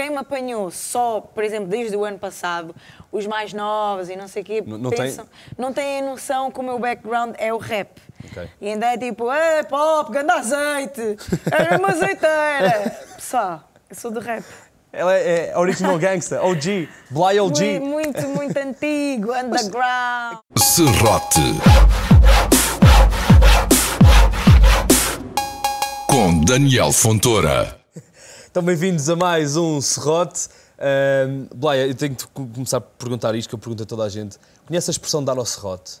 quem me apanhou só, por exemplo, desde o ano passado, os mais novos e não sei o quê, não têm noção que o meu background é o rap. Okay. E ainda é tipo, é pop, ganda azeite, é uma azeiteira. Pessoal, eu sou do rap. Ela é original gangsta, OG, Blaya OG. Muito, muito antigo, underground. Serrote com Daniel Fontoura. Então, bem-vindos a mais um Serrote. Blaya, eu tenho de começar a perguntar isto, que eu pergunto a toda a gente. Conhece a expressão dar ao serrote?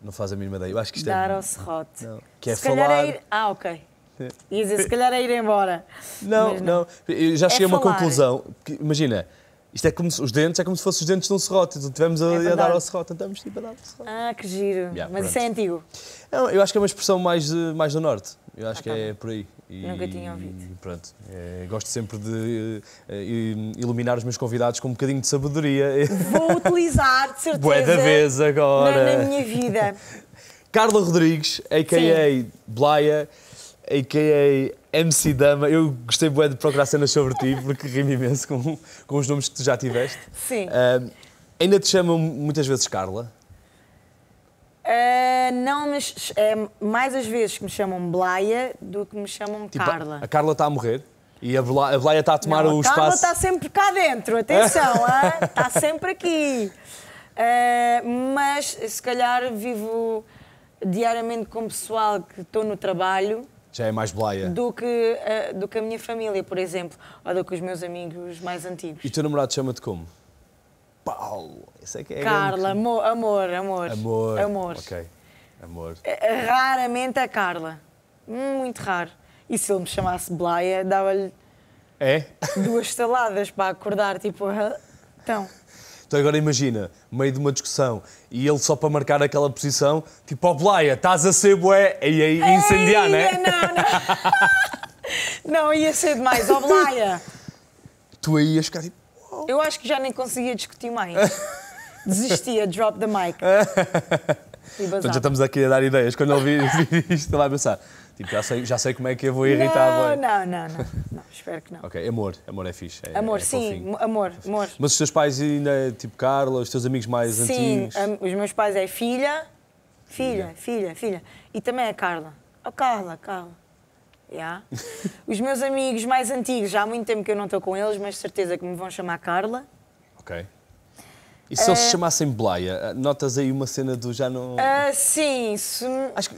Não faz a mínima ideia. Eu acho que isto dar é... ao serrote. Não. Que é se falar... É ir... Ah, ok. Ia dizer, se calhar é ir embora. Não, não. Eu já cheguei a uma conclusão. Porque, imagina, isto é como se, os dentes é como se fossem os dentes de um serrote. Então estivemos a dar ao serrote, então estamos tipo a dar ao serrote. Ah, que giro. Yeah, mas pronto. Isso é antigo? Não, eu acho que é uma expressão mais do norte. Eu acho que é por aí. E, nunca tinha ouvido. Pronto, gosto sempre de iluminar os meus convidados com um bocadinho de sabedoria. Vou utilizar, de certeza. Bué da vez agora. Na minha vida. Karla Rodrigues, a.k.a. Blaya, a.k.a. MC Dama. Eu gostei bué de procurar cenas sobre ti, porque rimo imenso com os nomes que tu já tiveste. Sim. Ainda te chamam muitas vezes Karla? Não, mas é mais às vezes que me chamam Blaya do que me chamam tipo, Karla. A Karla está a morrer e a Blaya está a tomar o espaço. A Karla está sempre cá dentro, atenção, está sempre aqui. Mas se calhar vivo diariamente com o pessoal que estou no trabalho. Já é mais Blaya. Do que a minha família, por exemplo, ou do que os meus amigos mais antigos. E o teu namorado chama-te como? Paulo, isso é que é Karla, amor. Ok, amor. Raramente a Karla, muito raro. E se ele me chamasse Blaya, dava-lhe duas estaladas para acordar, tipo, então agora imagina, meio de uma discussão, e ele só para marcar aquela posição, tipo, ó Blaya, estás a ser bué, e aí incendiar, não é? Não, não ia ser demais, ó Blaya. Tu aí ias ficar tipo... Eu acho que já nem conseguia discutir mais. Desistia, drop the mic. Então já estamos aqui a dar ideias. Quando ele vir isto, ele vai pensar. Tipo, já sei como é que eu vou irritar. Não, espero que não. Ok, amor é fixe. Amor, sim, amor. Mas os teus pais ainda é tipo Karla, os teus amigos mais antigos? Sim, os meus pais é filha. E também é Karla. Oh, Karla. Yeah. Os meus amigos mais antigos, já há muito tempo que eu não estou com eles, mas certeza que me vão chamar Karla. Ok. E se eles se chamassem Blaya, notas aí uma cena do já não... Sim, se... Acho que...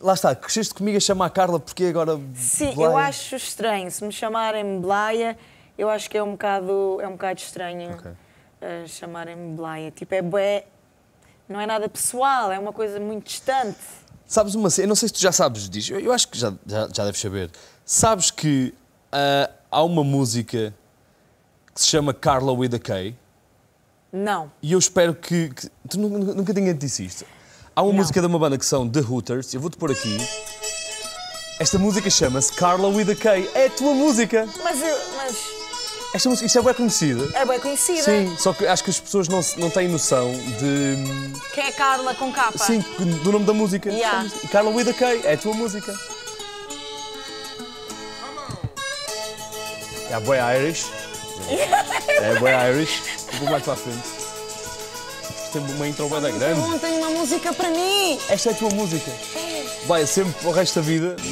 Lá está, cresceste comigo a chamar Karla, porque agora... Sim, Blaya... eu acho estranho. Se me chamarem Blaya, eu acho que é um bocado estranho chamarem Blaya. Tipo, não é nada pessoal, é uma coisa muito distante. Sabes uma cena, eu não sei se tu já sabes disso, eu acho que já deves saber. Sabes que há uma música que se chama Karla with a K? Não. E eu espero que tu nunca tinha dito isto. Há uma música de uma banda que são The Hooters, eu vou-te pôr aqui. Esta música chama-se Karla with a K. É a tua música. Mas... Esta música, isto é bem conhecida. É bem conhecida. Sim, só que acho que as pessoas não têm noção de... Quem é Karla com K? Sim, do nome da música. Yeah. Karla with a K, é a tua música. É a boy Irish. É a boy Irish. Vou mais para a frente. Tem uma intro bem grande. Não tem uma música para mim. Esta é a tua música. Vai, sempre para o resto da vida. Mas...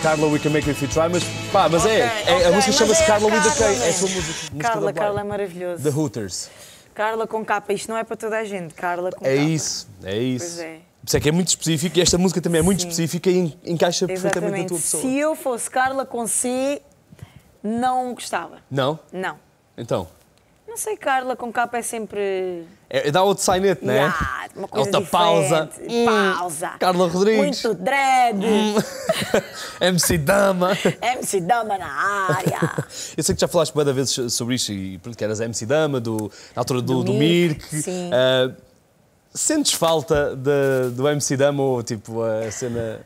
Karla, we can make it if you try, mas pá, mas a música chama-se Karla with a K, é a sua música. Karla é maravilhoso. The Hooters. Karla com K, isto não é para toda a gente, Karla com K. É isso. Pois é. Por isso é que é muito específico e esta música também é muito específica e encaixa perfeitamente na tua pessoa. Se eu fosse Karla com C, não gostava. Não? Não. Então? Não sei, Karla com K é sempre... Dá outro sainete, não é? Uma coisa outra pausa. Pausa. Karla Rodrigues. Muito dread. MC Dama na área. Eu sei que já falaste muitas vezes sobre isto, e que eras MC Dama, na altura do Mirk. Sim. Sentes falta do MC Dama ou tipo a cena...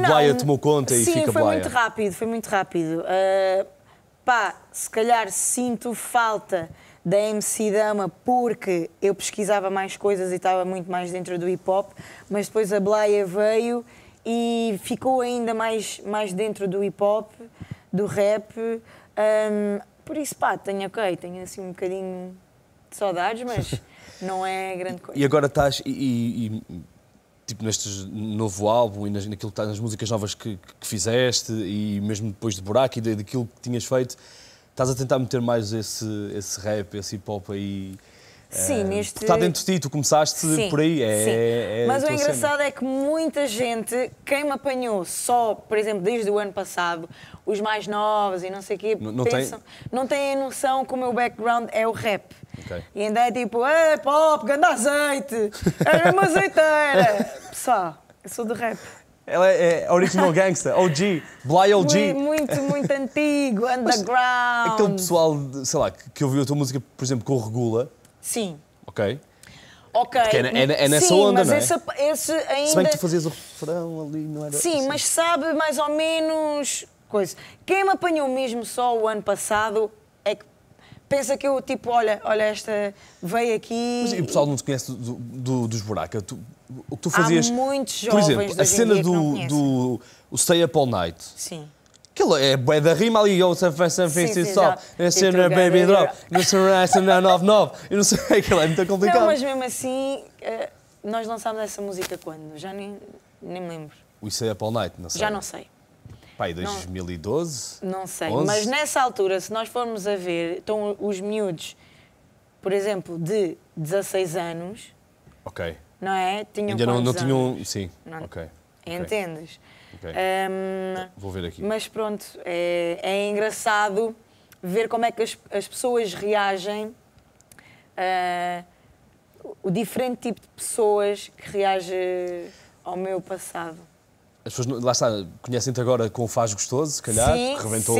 Blaya tomou conta e fica Blaya. Sim, foi muito rápido. Se calhar sinto falta da MC Dama porque eu pesquisava mais coisas e estava muito mais dentro do hip-hop, mas depois a Blaya veio e ficou ainda mais dentro do hip-hop, do rap. Por isso, tenho assim um bocadinho de saudades, mas não é grande coisa. E agora estás... Tipo, neste novo álbum e naquilo que está nas músicas novas que fizeste e mesmo depois de Buraka e daquilo que tinhas feito, estás a tentar meter mais esse rap, esse hip-hop aí? Sim, neste... Está dentro de ti, tu começaste por aí. Mas o engraçado é que muita gente, quem me apanhou só, por exemplo, desde o ano passado, os mais novos e não sei o quê, não têm a noção que o meu background é o rap. Okay. E ainda é tipo, pop, ganda azeite, é uma azeiteira. Pessoal, eu sou do rap. Ela é original gangsta, OG, Blaya OG. Muito antigo, underground. Aquele pessoal, sei lá, que ouviu a tua música, por exemplo, com o Regula. Sim. Ok. Porque é nessa onda, não é? Sim, mas esse ainda... Se bem que tu fazias o refrão ali, não era... Sim, mas sabe mais ou menos coisa. Quem me apanhou mesmo só o ano passado é que pensa que eu, tipo, olha esta veio aqui... Mas, e o pessoal não te conhece dos Buraka. O que tu fazias... Há muitos jovens. Por exemplo, a cena do Stay Up All Night. Sim. Aquilo é da rima ali, ou San Francisco Stop, Nacional Baby Drop, Nacional 99, eu não sei, aquilo é muito complicado. Não, mas mesmo assim, nós lançámos essa música quando? Já nem me lembro. O Isso é Up All Night, não sei. Já não sei. Pai, 2012? Não sei, 11? Mas nessa altura, se nós formos a ver, estão os miúdos, por exemplo, de 16 anos. Ok. Não é? Tinham ainda não tinham. Sim. Não. Ok. Entendes? Okay. Vou ver aqui. Mas pronto, é engraçado ver como é que as pessoas reagem, o diferente tipo de pessoas que reagem ao meu passado. As pessoas, lá está, conhecem-te agora com o Faz Gostoso, se calhar, que reventou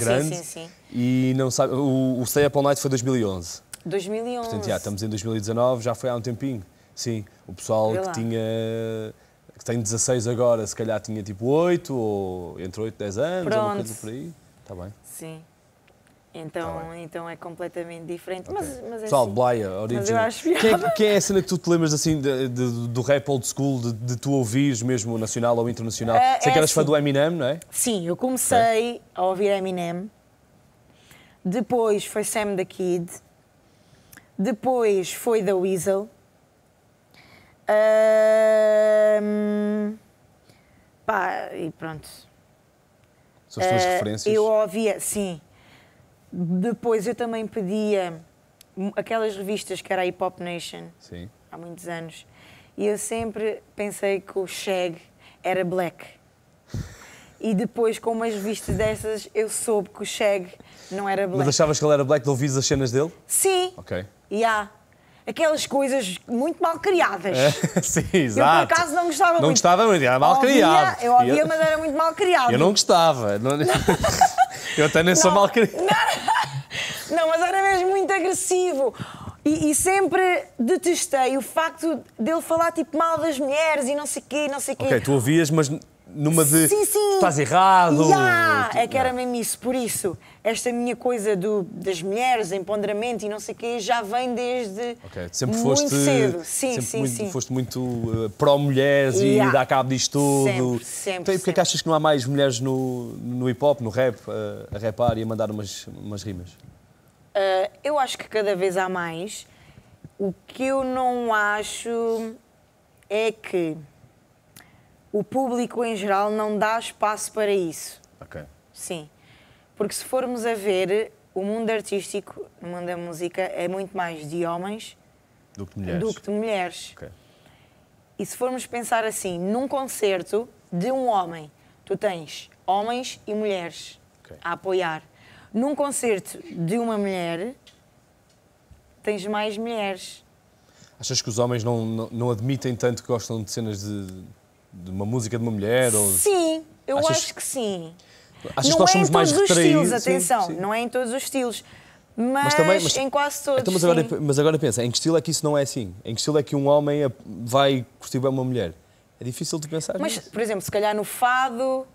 grande. Sim. E não sabe, o Stay Up All Night foi 2011. 2011. Portanto, já estamos em 2019, já foi há um tempinho. Sim, o pessoal que tinha... que tem 16 agora, se calhar tinha tipo 8, ou entre 8 e 10 anos, alguma coisa por aí. Está bem. Sim. Então é completamente diferente. Okay. Mas é pessoal, assim. Blaya, original. Quem é a cena que tu te lembras assim do rap old school, de tu ouvires mesmo nacional ou internacional? Sei que eras fã do Eminem, não é? Sim, eu comecei a ouvir Eminem. Depois foi Sam the Kid. Depois foi The Weasel. E pronto. São as tuas referências? Eu ouvia, sim. Depois eu também pedia aquelas revistas que era a Hip Hop Nation, sim, há muitos anos, e eu sempre pensei que o Shag era black. E depois, com umas revistas dessas, eu soube que o Shag não era black. Mas achavas que ele era black, não ouvias as cenas dele? Sim. Ok. Aquelas coisas muito mal criadas. Sim, exato. Eu, por acaso, não gostava muito. Não gostava muito, era mal criado. Eu ouvia, mas era muito mal criado. Eu não gostava. Eu até nem sou mal criado. Não, mas era mesmo muito agressivo. E sempre detestei o facto dele falar tipo mal das mulheres e não sei o quê, não sei o quê. Ok, tu ouvias, mas numa de... Sim. Estás errado. É que era mesmo isso. Por isso, esta minha coisa das mulheres, empoderamento e não sei o quê, já vem desde muito cedo. Sim. Foste muito pró-mulheres e dá cabo disto tudo. Sempre. Então, e porquê que achas que não há mais mulheres no hip-hop, no rap, a rapar e a mandar umas rimas? Eu acho que cada vez há mais. O que eu não acho é que o público em geral não dá espaço para isso. Ok. Sim. Porque se formos a ver, o mundo artístico, o mundo da música, é muito mais de homens do que de mulheres. Okay. E se formos pensar assim, num concerto de um homem, tu tens homens e mulheres a apoiar. Num concerto de uma mulher, tens mais mulheres. Achas que os homens não admitem tanto que gostam de cenas de uma música de uma mulher? Ou... Sim, eu acho que sim. Achas que nós somos mais retraídos? Não é em todos os estilos, atenção, não é em todos os estilos, mas em quase todos. Então, mas agora pensa, em que estilo é que isso não é assim? Em que estilo é que um homem vai curtir bem uma mulher? É difícil de pensar. Mas, nisso. Por exemplo, se calhar no fado...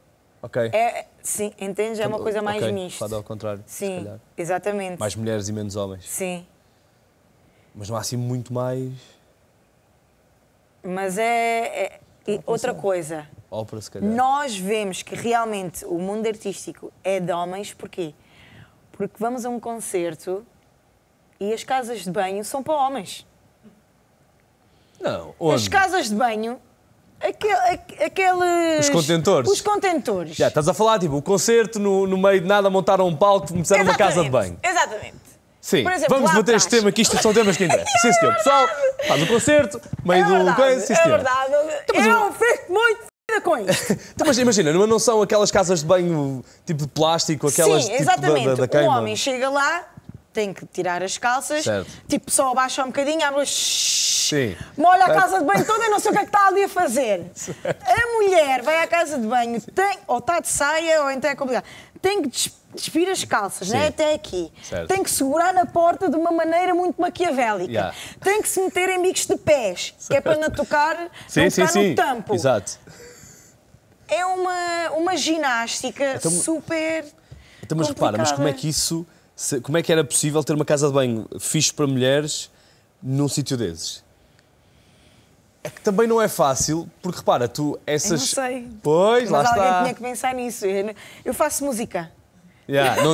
Ok. É, sim, entendes? É uma coisa mais mista. Fado ao contrário, sim, se calhar. Exatamente. Mais mulheres e menos homens. Sim. Mas não há assim muito mais... Mas é... E outra coisa. Ópera, se calhar. Nós vemos que realmente o mundo artístico é de homens. Porquê? Porque vamos a um concerto e as casas de banho são para homens. Não, onde? As casas de banho... Aqueles... Os contentores. Os contentores. Já, estás a falar, tipo, o concerto no meio de nada, montaram um palco, começaram uma casa de banho. Exatamente. Sim, exemplo, vamos bater este tema, que isto são temas que interessam. Sim, senhor. Pessoal, faz o concerto, meio do coisa, sim, senhor. É verdade, eu fico muito f***da com isso. Então, mas imagina, não são aquelas casas de banho tipo de plástico, aquelas sim, tipo exatamente. Da queima. O homem chega lá, tem que tirar as calças, certo. Tipo, só abaixa um bocadinho, abre sim. Molha a casa de banho toda e não sei o que é que está ali a fazer. Certo. A mulher vai à casa de banho, tem, ou está de saia, ou então é complicado. Tem que despir as calças, né? Até aqui. Certo. Tem que segurar na porta de uma maneira muito maquiavélica. Yeah. Tem que se meter em bicos de pés, certo. Que é para não tocar, sim, não tocar sim, no tampo. Exato. É uma ginástica então, super então, mas complicada. Repara, mas como é que isso... Como é que era possível ter uma casa de banho fixe para mulheres num sítio desses? É que também não é fácil, porque repara, tu essas... Eu não sei. Pois, mas lá está. Mas alguém tinha que pensar nisso. Eu faço música. Yeah, não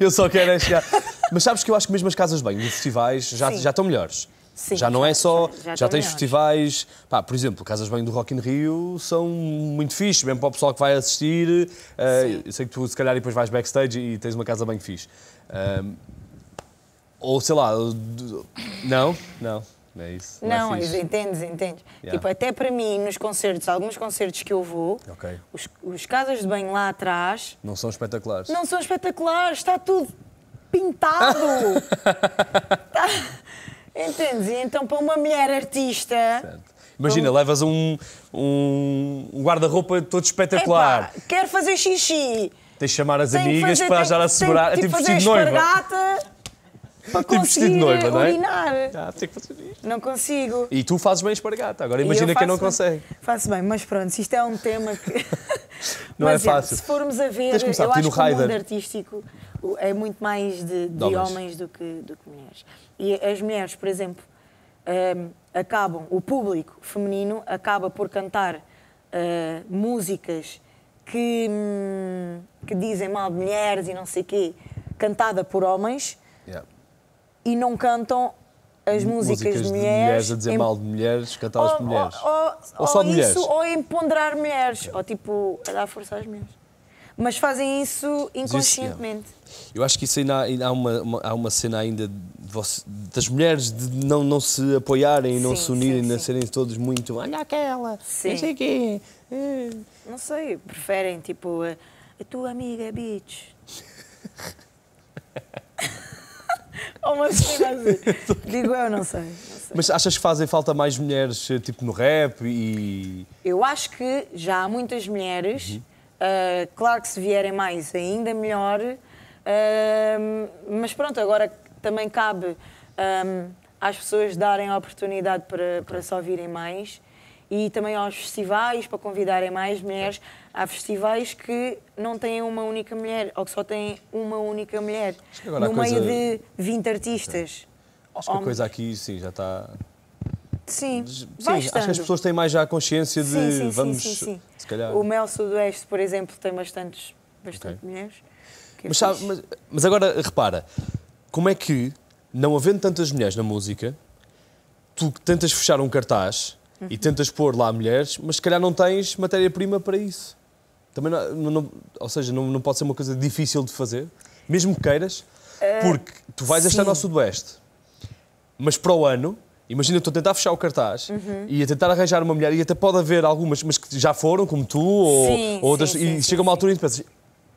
eu só quero é chegar. Mas sabes que eu acho que mesmo as casas de banho e festivais já estão melhores. Sim, já não é só... Já tens melhores. Festivais... Pá, por exemplo, casas de banho do Rock in Rio são muito fixe, mesmo para o pessoal que vai assistir. Eu sei que tu, se calhar, depois vais backstage e tens uma casa de banho fixe. Ou, sei lá... Não, não é isso. Não, é entendes. Yeah. Tipo, até para mim, nos concertos, alguns concertos que eu vou, okay. os casas de banho lá atrás... Não são espetaculares. Não são espetaculares, está tudo pintado. Está... Entendes? E então, para uma mulher artista... Certo. Imagina, levas um guarda-roupa todo espetacular. Epá, quero fazer xixi. Tens de chamar as amigas para ajudar a segurar. Tipo vestido de noiva. Para conseguir urinar. Tenho que fazer isto. Não consigo. E tu fazes bem espargata. Agora imagina quem não consegue. Faço bem, mas pronto, isto é um tema que... Não é fácil. Se formos a ver, eu acho que o mundo artístico é muito mais de homens do que mulheres. E as mulheres, por exemplo, acabam, o público feminino acaba por cantar músicas que dizem mal de mulheres e não sei o quê, cantada por homens, yeah. E não cantam as músicas de mulheres a dizer mal de mulheres, cantadas por mulheres. Ou só de mulheres. Ou em ponderar mulheres, okay. Ou tipo, a dar força às mulheres. Mas fazem isso inconscientemente. Eu acho que isso ainda há uma cena ainda das mulheres de não se apoiarem e não se unirem, não serem todos muito... Olha aquela, sim. Não sei o quê. Não sei, preferem tipo a tua amiga, bitch. Ou uma cena assim. Digo eu, não sei. Mas achas que fazem falta mais mulheres tipo no rap e... Eu acho que já há muitas mulheres... Uhum. Claro que se vierem mais, ainda melhor, mas pronto, agora também cabe às pessoas darem a oportunidade para só virem mais e também aos festivais, para convidarem mais mulheres. Há festivais que não têm uma única mulher ou que só têm uma única mulher no meio de 20 artistas. Acho que a coisa aqui sim, já está... Sim, acho que as pessoas têm mais já a consciência de vamos, se calhar... O Mel Sudoeste, por exemplo, tem bastante okay. Mulheres. Mas agora, repara, como é que, não havendo tantas mulheres na música, tu tentas fechar um cartaz uhum. E tentas pôr lá mulheres, mas se calhar não tens matéria-prima para isso. Também não, ou seja, não pode ser uma coisa difícil de fazer, mesmo que queiras, porque tu vais estar no Sudoeste, mas para o ano... Imagina, estou a tentar fechar o cartaz uhum. E a tentar arranjar uma mulher, e até pode haver algumas, mas que já foram, como tu, ou outras, e chega uma altura e pensas,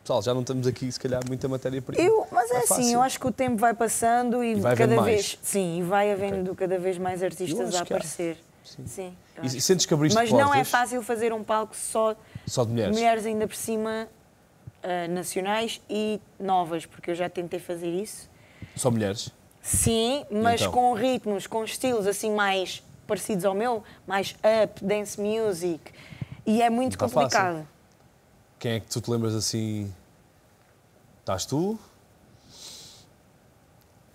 pessoal, já não estamos aqui, se calhar, muita matéria para isso. Mas é assim, fácil. Eu acho que o tempo vai passando e vai cada vez mais. Sim, e vai havendo cada vez mais artistas a aparecer. Sim. E sentes que abriste portas? Mas não é fácil fazer um palco só de mulheres. Mulheres ainda por cima, nacionais e novas, porque eu já tentei fazer isso. Só mulheres? Sim, mas então, com ritmos, com estilos assim mais parecidos ao meu, mais up, dance music, e é muito complicado. Fácil. Quem é que tu te lembras assim? Estás tu?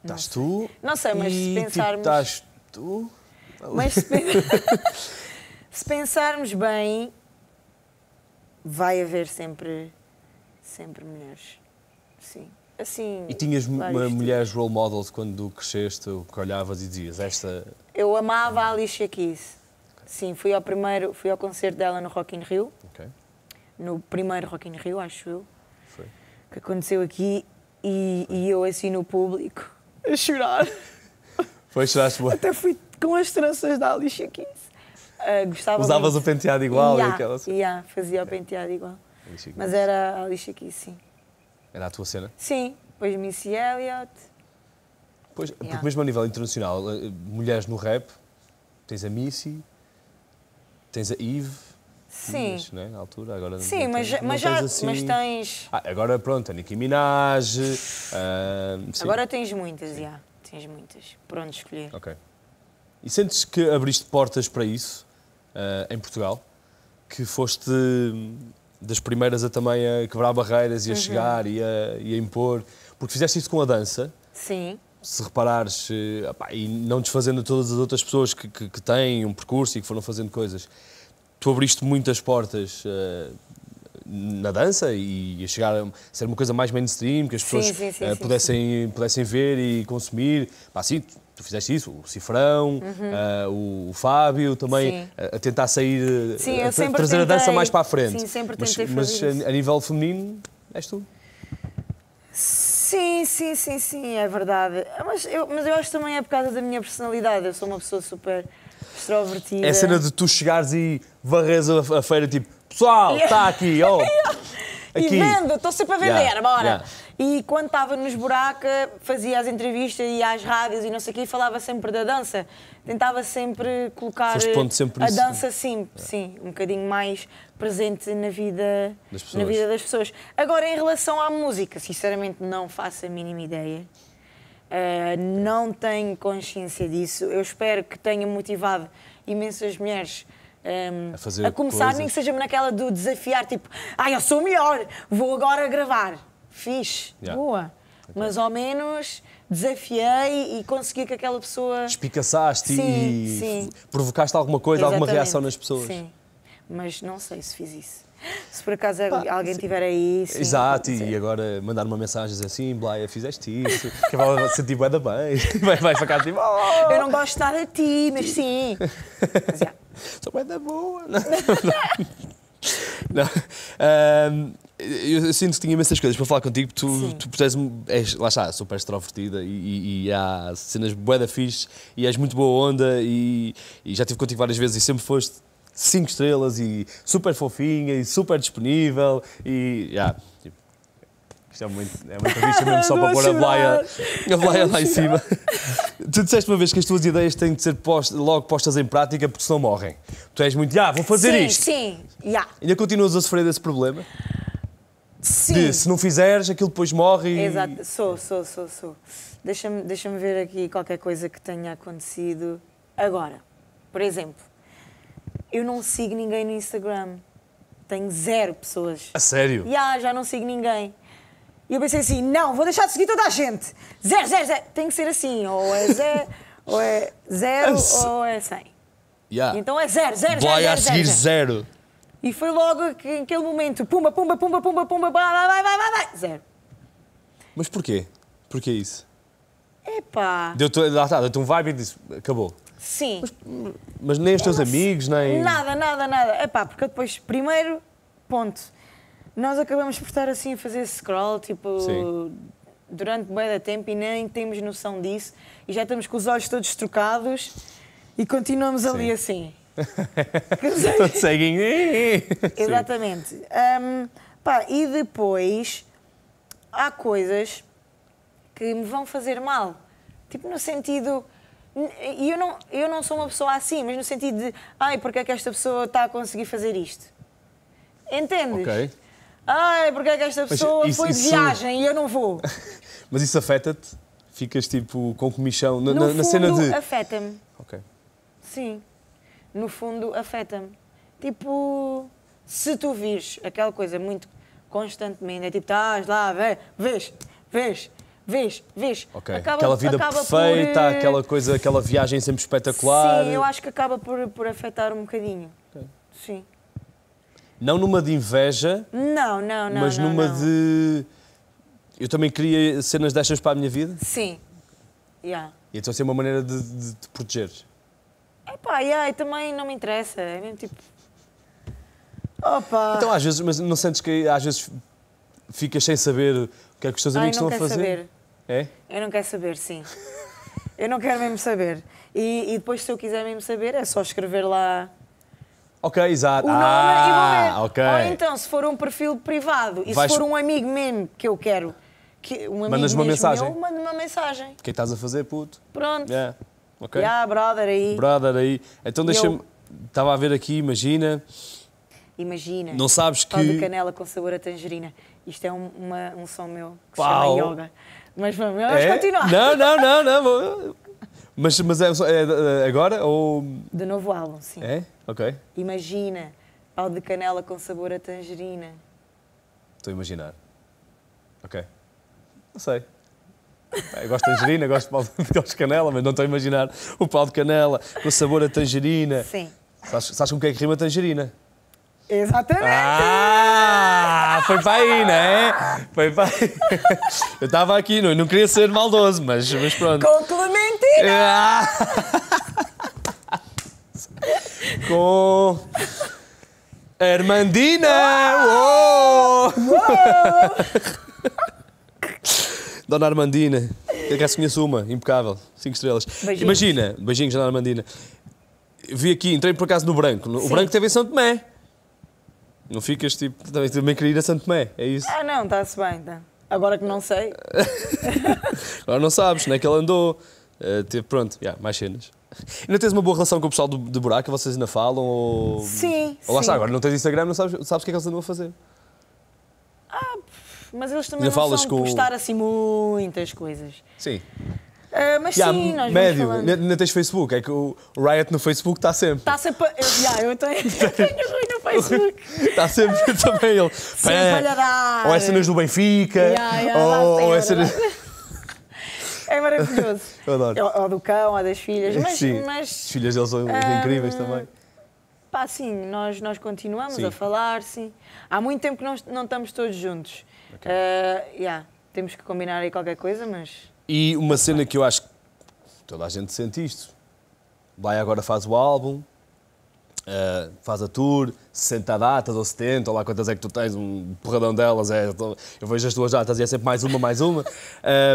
Estás tu? Não sei, mas se pensarmos... Estás tu? Mas se pensarmos bem, vai haver sempre mulheres. Sim. Assim, e tinhas mulheres role models quando cresceste, o que olhavas e dizias esta... Eu amava a Alicia Keys. Okay. Sim, fui ao concerto dela no Rock in Rio. Okay. No primeiro Rock in Rio, acho eu. Foi. Que aconteceu aqui e eu assim no público a chorar. Foi, choraste muito. Até fui com as tranças da Alicia Keys. Gostava Usavas muito. O penteado igual? Yeah, e aquela... yeah, fazia o penteado igual. Mas era a Alicia Keys, sim. Era a tua cena? Sim, depois Missy Elliot. Pois, yeah. Porque mesmo a nível internacional, mulheres no rap, tens a Missy, tens a Eve. Sim. Mas, né, na altura, agora sim, não tens, mas já tens assim... mas tens... Ah, agora pronto, a Nicki Minaj... agora tens muitas, já. Yeah, tens muitas, por onde escolher. Ok. E sentes que abriste portas para isso, em Portugal? Que foste... das primeiras a também a quebrar barreiras e a chegar e a impor. Porque fizeste isso com a dança. Sim. Se reparares, e não desfazendo todas as outras pessoas que têm um percurso e que foram fazendo coisas, tu abriste muitas portas na dança e a chegar a ser uma coisa mais mainstream, que as pessoas pudessem ver e consumir. Pá, sim, tu fizeste isso, o Cifrão, o Fábio também, a tentar sair, sim, trazer a dança mais para a frente. Sim, sempre tentei fazer isso. Mas a nível feminino, és tu? Sim, é verdade. Mas eu acho que também é por causa da minha personalidade. Eu sou uma pessoa super extrovertida. É a cena de tu chegares e varres a feira, tipo, pessoal, está aqui, ó. E vendo, estou sempre a vender, bora. Yeah. E quando estava nos Buraka, fazia as entrevistas e às rádios e não sei o quê, e falava sempre da dança. Tentava sempre colocar sempre a dança sim, um bocadinho mais presente na vida das pessoas. Agora, em relação à música, sinceramente não faço a mínima ideia. Não tenho consciência disso. Eu espero que tenha motivado imensas mulheres a começar, coisas. Nem que seja naquela do desafiar, tipo, eu sou melhor, vou agora gravar. Fixe, boa. Okay. Mas ao menos desafiei e consegui que aquela pessoa... Espicaçaste e provocaste alguma coisa, exatamente, alguma reação nas pessoas. Sim, mas não sei se fiz isso. Se por acaso alguém estiver aí... Sim, exato, e agora mandar uma mensagem assim, Blaya, fizeste isso, que vai sentir bué da bem, vai ficar tipo... Oh! Eu não gosto de nada de ti, mas sim. Mas, sou bué da boa. Não. Eu sinto que tinha imensas coisas para falar contigo, tu és, lá está, super extrovertida e há cenas bué da fixe e és muito boa onda e já estive contigo várias vezes e sempre foste 5 estrelas e super fofinha e super disponível e tipo, isto é muito fixe mesmo só para pôr a Blaya lá em cima. Tu disseste uma vez que as tuas ideias têm de ser logo postas em prática porque senão morrem. Tu és muito, vou fazer isto. Sim. Ainda continuas a sofrer desse problema? Sim. Se não fizeres, aquilo depois morre e... Exato, sou. Deixa-me ver aqui qualquer coisa que tenha acontecido agora. Por exemplo, eu não sigo ninguém no Instagram. Tenho 0 pessoas. A sério? Já não sigo ninguém. E eu pensei assim, não, vou deixar de seguir toda a gente. 0, 0, 0. Tem que ser assim, ou é 0, ou é 0, ou é 100. Então é 0, 0, 0, 0. Vai a seguir 0. E foi logo que, naquele momento, pumba, vai, 0. Mas porquê? Porquê isso? Epá... Deu-te um vibe e disse, acabou. Sim. Mas nem os teus amigos, nem... Nada. Epá, porque depois, primeiro ponto, nós acabamos por estar assim a fazer scroll, tipo... Sim. Durante bué da tempo e nem temos noção disso. E já estamos com os olhos todos trocados e continuamos ali assim. Estou te seguindo. Exatamente. E depois há coisas que me vão fazer mal. Tipo no sentido... E eu não sou uma pessoa assim, mas no sentido de... porque é que esta pessoa está a conseguir fazer isto? Entendes? Ok. Porque é que esta pessoa foi de viagem e eu não vou? Mas isso afeta-te? Ficas tipo com comichão? Na cena de... afeta-me. Ok. Sim. No fundo, afeta-me. Tipo, se tu vires aquela coisa muito constantemente, é tipo, estás lá, vês. Okay. Aquela vida perfeita, por... aquela coisa, aquela viagem sempre espetacular. Sim, eu acho que acaba por afetar um bocadinho. Okay. Sim. Não numa de inveja. Não, não, não. Mas numa de... Eu também queria cenas destas para a minha vida? Sim. Yeah. E então ser uma maneira de te proteger? Epá, yeah, e também não me interessa. É mesmo tipo... Opa! Então às vezes, mas não sentes que às vezes ficas sem saber o que é que os teus amigos estão a fazer? Saber. É? Eu não quero saber, sim. Eu não quero mesmo saber. E depois, se eu quiser mesmo saber, é só escrever lá... Ok, exato. O nome e vou ver. Okay. Ou então, se for um perfil privado e se for um amigo mesmo que eu quero, que um amigo mesmo meu, manda-me uma mensagem. O que estás a fazer, puto? Pronto. Yeah. Ok. Yeah, brother aí. Brother aí. Então deixa-me... Estava a ver aqui, imagina... Imagina. Não sabes que... Pau de canela com sabor a tangerina. Isto é um som meu que se chama yoga. Mas vamos continuar. Não. Mas é agora ou... Do novo álbum, sim. É? Ok. Imagina. Pau de canela com sabor a tangerina. Estou a imaginar. Ok. Não sei. Eu gosto de tangerina, gosto de canela, mas não estou a imaginar o pau de canela com sabor a tangerina. Sim. Sabes com o que é que rima tangerina? Exatamente! Ah, foi para aí, não é? Foi para aí. Eu estava aqui, não queria ser maldoso, mas pronto. Com Clementina! Ah. Com... Armandina! Uou. Uou. Dona Armandina, eu quero que conheço uma, impecável, 5 estrelas. Beijinhos. Imagina, beijinhos, Dona Armandina. Vi aqui, entrei por acaso no Branco. O Branco teve em São Tomé. Não ficas tipo, também queria ir a Santo Tomé, é isso? Ah não, está-se bem, então. Agora que não sei. Agora não sabes, não é que ele andou. Pronto, yeah, mais cenas. E não tens uma boa relação com o pessoal de Buraka? Vocês ainda falam ou... Sim, ou lá está, agora não tens Instagram, não sabes o que é que eles andam a fazer. Ah, mas eles também não são de postar assim muitas coisas. Sim. Mas yeah, sim, nós médio, não tens Facebook, é que o Riot no Facebook está sempre. Está sempre. Eu tenho Rui no Facebook. Está sempre também ele. Sempre ou é cenas do Benfica, ou é cenas. É maravilhoso. Eu adoro. Ou do cão, ou das filhas. Mas as filhas deles são incríveis também. Pá, sim, nós continuamos a falar, sim. Há muito tempo que não estamos todos juntos. Okay. Temos que combinar aí qualquer coisa, mas. E uma cena que eu acho que toda a gente sente isto. Blaya agora faz o álbum, faz a tour, 60 datas ou 70, ou lá quantas é que tu tens, um porradão delas. Eu vejo as tuas datas e é sempre mais uma.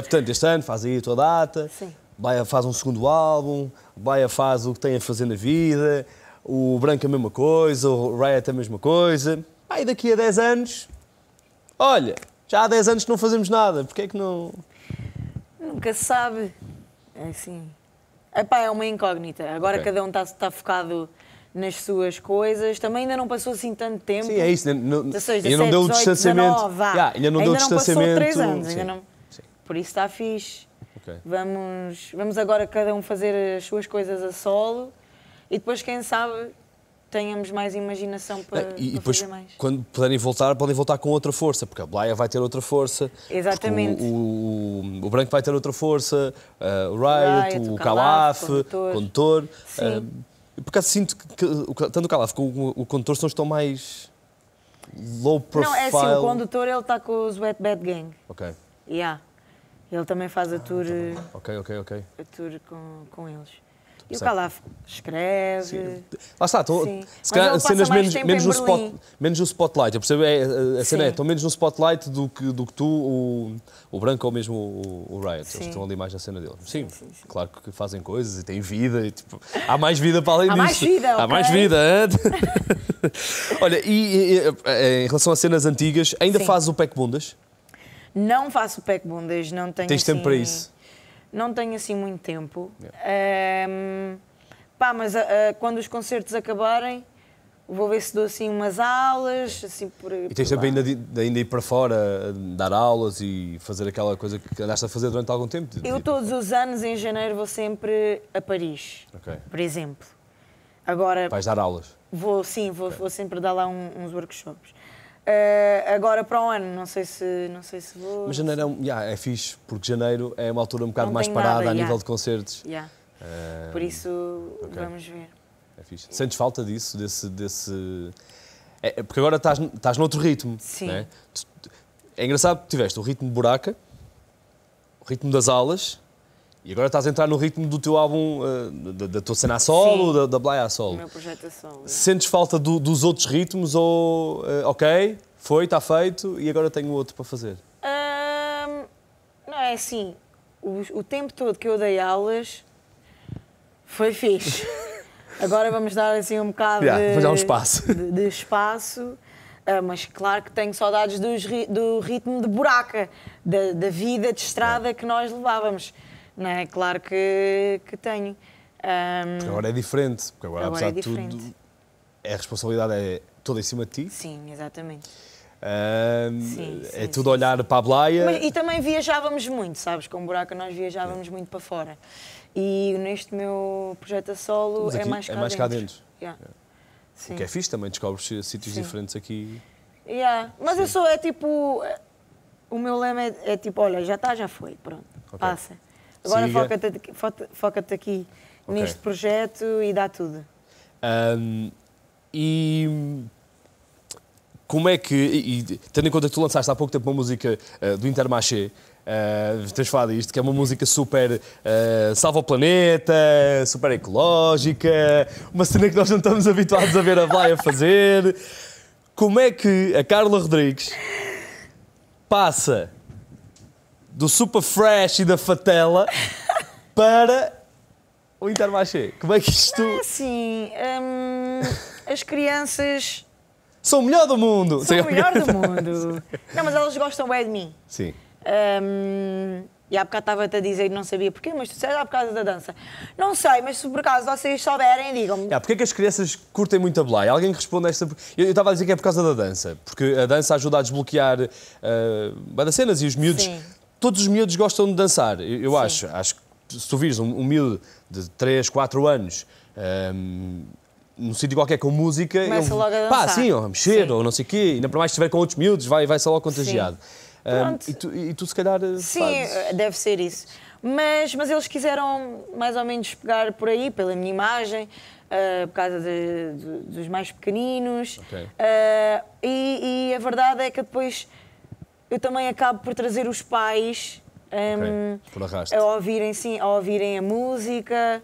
Portanto, este ano faz aí a tua data, Blaya faz um segundo álbum, Blaya faz o que tem a fazer na vida, o Branco é a mesma coisa, o Riot é a mesma coisa. Aí daqui a 10 anos, olha, já há 10 anos que não fazemos nada, porque é que não... Nunca se sabe, assim, epá, é uma incógnita, agora cada um está focado nas suas coisas, também ainda não passou assim tanto tempo. Sim, é isso, ainda não deu o distanciamento, ainda não deu o distanciamento. Passou 3 anos, ainda não... Por isso está fixe, vamos agora cada um fazer as suas coisas a solo e depois quem sabe tenhamos mais imaginação para depois, fazer mais. Quando podem voltar com outra força, porque a Blaya vai ter outra força. Exatamente. O Branco vai ter outra força, o Riot, o Kalaf, o Conductor. Por acaso sinto que tanto o Kalaf como o Conductor são os que estão mais low profile. Não, é assim, o Conductor ele está com os Wet Bed Gang. Ok. Yeah. Ele também faz a tour. Ok. A tour com eles. E o Kalaf escreve... Sim. Lá está, se calhar cenas menos no spotlight, eu percebo, a cena estão menos no spotlight do que tu, o Branco ou mesmo o Riot, eles estão ali mais na cena deles. Sim, claro que fazem coisas e têm vida, e, tipo, há mais vida para além disso. Há mais vida, Olha, e em relação a cenas antigas, ainda fazes o pack bundas? Não faço o pack bundas, não tenho. Tens tempo para isso? Não tenho assim muito tempo, mas quando os concertos acabarem, vou ver se dou assim umas aulas, assim por... E tens também ainda ir para fora, dar aulas e fazer aquela coisa que andaste a fazer durante algum tempo? Eu todos os anos, em janeiro, vou sempre a Paris, por exemplo. Agora, vais dar aulas? Vou, sim, vou, okay. Vou sempre dar lá uns workshops. Agora para o ano, não sei se vou... Mas janeiro é fixe, porque janeiro é uma altura um bocado mais parada nada, a nível de concertos. Yeah. Por isso, okay. Vamos ver. É fixe. Sentes falta disso? Porque agora estás noutro ritmo. Sim. Né? É engraçado que tiveste o ritmo de Buraka, o ritmo das aulas, e agora estás a entrar no ritmo do teu álbum, da tua cena a solo, da Blaya a solo. O meu projeto a solo. Sentes falta dos outros ritmos ou... ok, foi, está feito, e agora tenho outro para fazer? Não, é assim, o tempo todo que eu dei aulas foi fixe. Agora vamos dar assim um bocado de, um espaço. De espaço. Mas claro que tenho saudades do ritmo de Buraka, da vida de estrada que nós levávamos. Não é? Claro que tenho. Porque agora é diferente. Porque agora apesar de tudo, a responsabilidade é toda em cima de ti. Sim, exatamente. Tudo olhar para a Blaya. Mas, e também viajávamos muito, sabes? Com Buraka nós viajávamos muito para fora. E neste meu projeto a solo aqui, é mais cá dentro. Yeah. Yeah. Sim. O que é fixe, também descobres sítios diferentes aqui. Yeah. Mas eu sou, o meu lema é tipo, olha, já foi, pronto, okay. Passa. Agora foca-te aqui neste projeto e dá tudo. E como é que, tendo em conta que tu lançaste há pouco tempo uma música do Intermarché, tens falado disto, que é uma música super salva o planeta, super ecológica, uma cena que nós não estamos habituados a ver a Blaya fazer. Como é que a Karla Rodrigues passa do super fresh e da fatela para o Intermarché? Como é que isto... É assim, as crianças... Sou o melhor do mundo! Sou o melhor do mundo! Não, mas elas gostam bem de mim. Sim. E há bocado estava-te a dizer que não sabia porquê, mas tu disseste por causa da dança. Não sei, mas se por acaso vocês souberem, digam-me. Porquê é que as crianças curtem muito a Blaya? Alguém que responde a esta... Eu estava a dizer que é por causa da dança, porque a dança ajuda a desbloquear várias cenas e os miúdos... Sim. Todos os miúdos gostam de dançar, eu acho. Acho que se tu vires um miúdo de 3, 4 anos... num sítio qualquer com música... Começa logo a dançar. Pá, sim, ou a mexer, ou não sei o quê. Ainda para mais se estiver com outros miúdos, vai-se logo contagiado. E tu, se calhar... Sim, fazes... deve ser isso. Mas eles quiseram, mais ou menos, pegar por aí, pela minha imagem, por causa dos mais pequeninos. Okay. E a verdade é que depois eu também acabo por trazer os pais a ouvirem a música.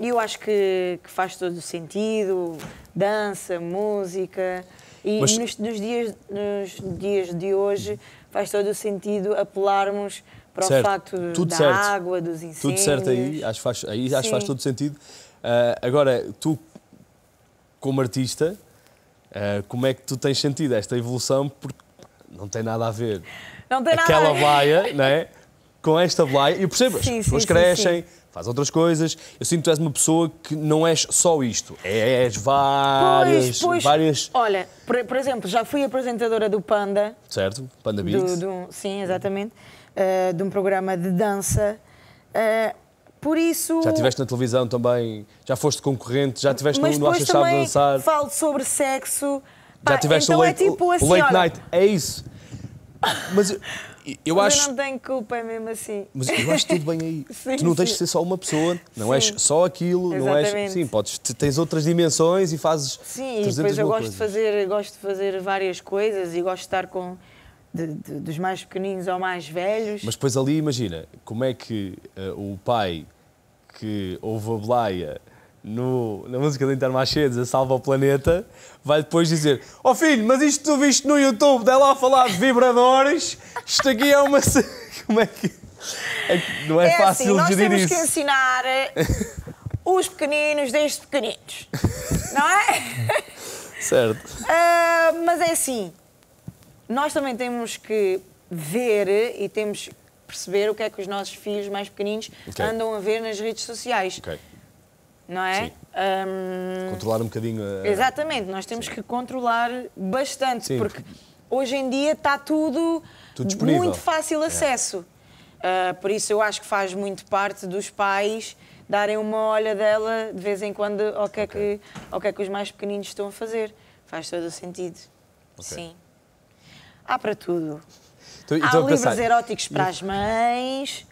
Eu acho que faz todo o sentido, dança, música, e nos dias de hoje faz todo o sentido apelarmos para o facto da água, dos incêndios. Tudo certo aí, acho que faz todo o sentido. Agora, tu como artista, como é que tu tens sentido esta evolução? Porque não tem nada a ver aquela Blaya, não é? Com esta Blaya, e percebas, as pessoas crescem, faz outras coisas. Eu sinto que tu és uma pessoa que não és só isto. És várias... Pois. Olha, por exemplo, já fui apresentadora do Panda. Certo, Panda Beats. Sim, exatamente. De um programa de dança. Por isso... Já estiveste na televisão também, já foste concorrente, já estiveste no Mundo Achas Sabes Dançar. Falo sobre sexo. Já estiveste então late night. É isso. Mas... Eu não tenho culpa, é mesmo assim. Mas eu acho tudo bem aí. Tu não tens de ser só uma pessoa, não és só aquilo, exatamente. Não és. Sim, tens outras dimensões e fazes. Sim, e depois eu gosto de fazer várias coisas e gosto de estar com dos mais pequeninos ao mais velhos. Mas depois ali, imagina, como é que o pai que ouve a Blaya na música do Intermarché, a Salva o Planeta, vai depois dizer: ó filho, mas isto tu viste no YouTube, dá lá a falar de vibradores, isto aqui é uma... Como é que... Não é fácil assim, gerir isso. Nós temos que ensinar os pequeninos desde pequeninos, não é? Certo. Mas é assim, nós também temos que ver e temos que perceber o que é que os nossos filhos mais pequeninos andam a ver nas redes sociais. Não é? Controlar um bocadinho a... Exatamente, nós temos que controlar bastante, porque hoje em dia está tudo disponível, muito fácil acesso. Por isso eu acho que faz muito parte dos pais darem uma olha dela de vez em quando ao que, é que os mais pequeninos estão a fazer. Faz todo o sentido. Okay. Sim. Há para tudo. Há livros eróticos para as mães,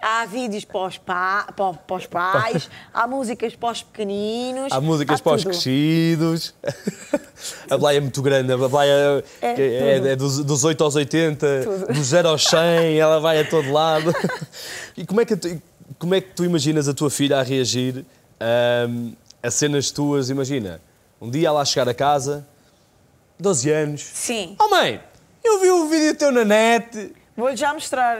há vídeos para os pais, há músicas para os pequeninos. Há músicas para os crescidos. A Blaya é muito grande, a Blaya é dos 8 aos 80, tudo. Dos 0 aos 100, ela vai a todo lado. E como é que tu imaginas a tua filha a reagir a cenas tuas? Imagina, um dia ela chegar a casa, 12 anos. Sim. Oh mãe, eu vi um vídeo teu na net. Vou-lhe já mostrar.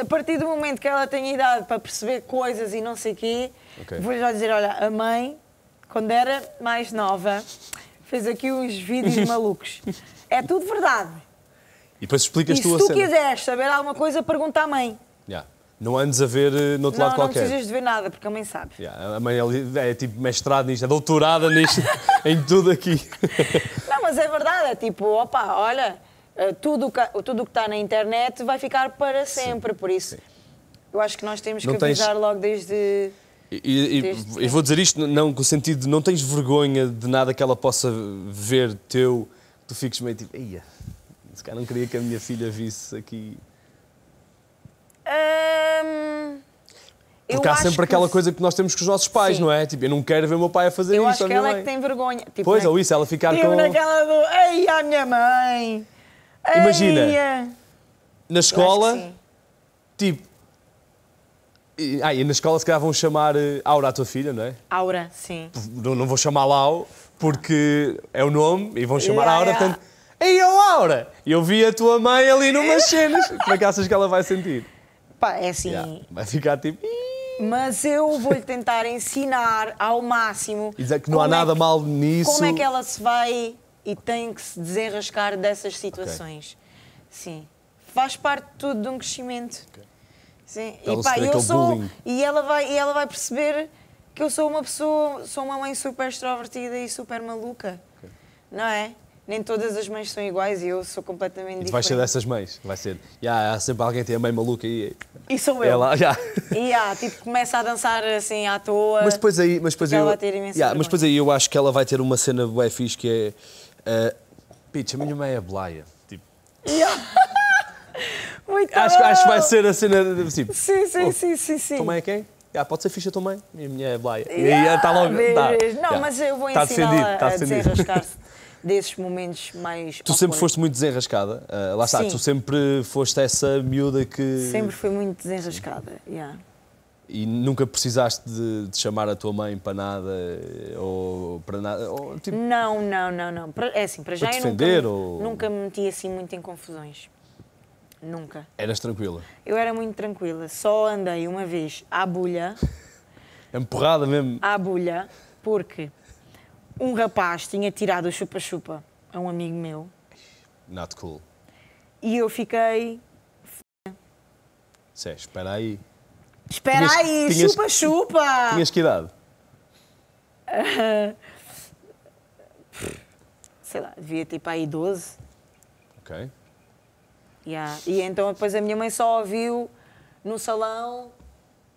A partir do momento que ela tem idade para perceber coisas e não sei o quê, vou-lhe já dizer, olha, a mãe, quando era mais nova, fez aqui uns vídeos malucos. É tudo verdade. E depois explicas tu a cena. Se tu quiseres saber alguma coisa, pergunta à mãe. Yeah. Não andes a ver no outro lado qualquer. Não precisas de ver nada, porque a mãe sabe. Yeah, a mãe é tipo mestrada nisto, é doutorada nisto, em tudo aqui. Não, mas é verdade, é tipo, opa, olha, tudo o que está na internet vai ficar para sempre, sim, por isso. Sim. Eu acho que nós temos que avisar logo desde... E vou dizer isto não, com o sentido de não tens vergonha de nada que ela possa ver teu, tu fiques meio tipo, eia, esse cara não queria que a minha filha visse aqui... Porque há sempre aquela coisa que nós temos com os nossos pais, sim, não é? Tipo, eu não quero ver o meu pai a fazer isso. Eu acho que ela é que tem vergonha. Tipo, pois, ou isso, ela ficar tipo com... naquela do... Ai, a minha mãe! Imagina, ai, na escola, tipo... E na escola se calhar vão chamar Aura à tua filha, não é? Aura, sim. Não vou chamar Lau, porque é o nome, e vão chamar Aura, tanto... Ei, Aura! Eu vi a tua mãe ali numas cenas. Como é que achas que ela vai sentir? Pá, é assim... Yeah, vai ficar tipo... Mas eu vou-lhe tentar ensinar ao máximo... E dizer que não há nada mal nisso... Como é que ela se vai e tem que se desenrascar dessas situações. Okay. Sim. Faz parte de tudo de um crescimento. Okay. Sim. E, pá, ela vai perceber que eu sou uma pessoa... Sou uma mãe super extrovertida e super maluca. Okay. Não é? Nem todas as mães são iguais e eu sou completamente diferente. E tu vais ser dessas mães, vai ser. Yeah, há sempre alguém que tem a mãe maluca e... E sou eu. Ela, yeah. Yeah, tipo, começa a dançar assim à toa. Mas depois aí, eu acho que ela vai ter uma cena bué fixe que é... Pitch, a minha mãe é Blaya. Tipo... Yeah. Muito acho que vai ser a cena... Tipo, sim. Tua mãe é quem? Yeah, pode ser ficha tua mãe? Minha mulher é Blaya. Yeah, e está logo... Tá. Não, yeah, mas eu vou ensiná-la a desenrascar-se desses momentos mais... Tu sempre foste muito desenrascada, lá está, sim, tu sempre foste essa miúda que... Sempre fui muito desenrascada, yeah. E nunca precisaste de chamar a tua mãe para nada, ou para nada, ou, tipo... Não, é assim, para já eu defender, nunca me meti assim muito em confusões, nunca. Eras tranquila? Eu era muito tranquila, só andei uma vez à bulha... Empurrada mesmo? À bulha, porque... Um rapaz tinha tirado o chupa-chupa a um amigo meu. Not cool. E eu fiquei... Sé, espera aí. Espera aí, chupa-chupa! Tinhas que idade? Sei lá, devia ter para aí 12. Ok. Yeah. E então depois a minha mãe só ouviu no salão,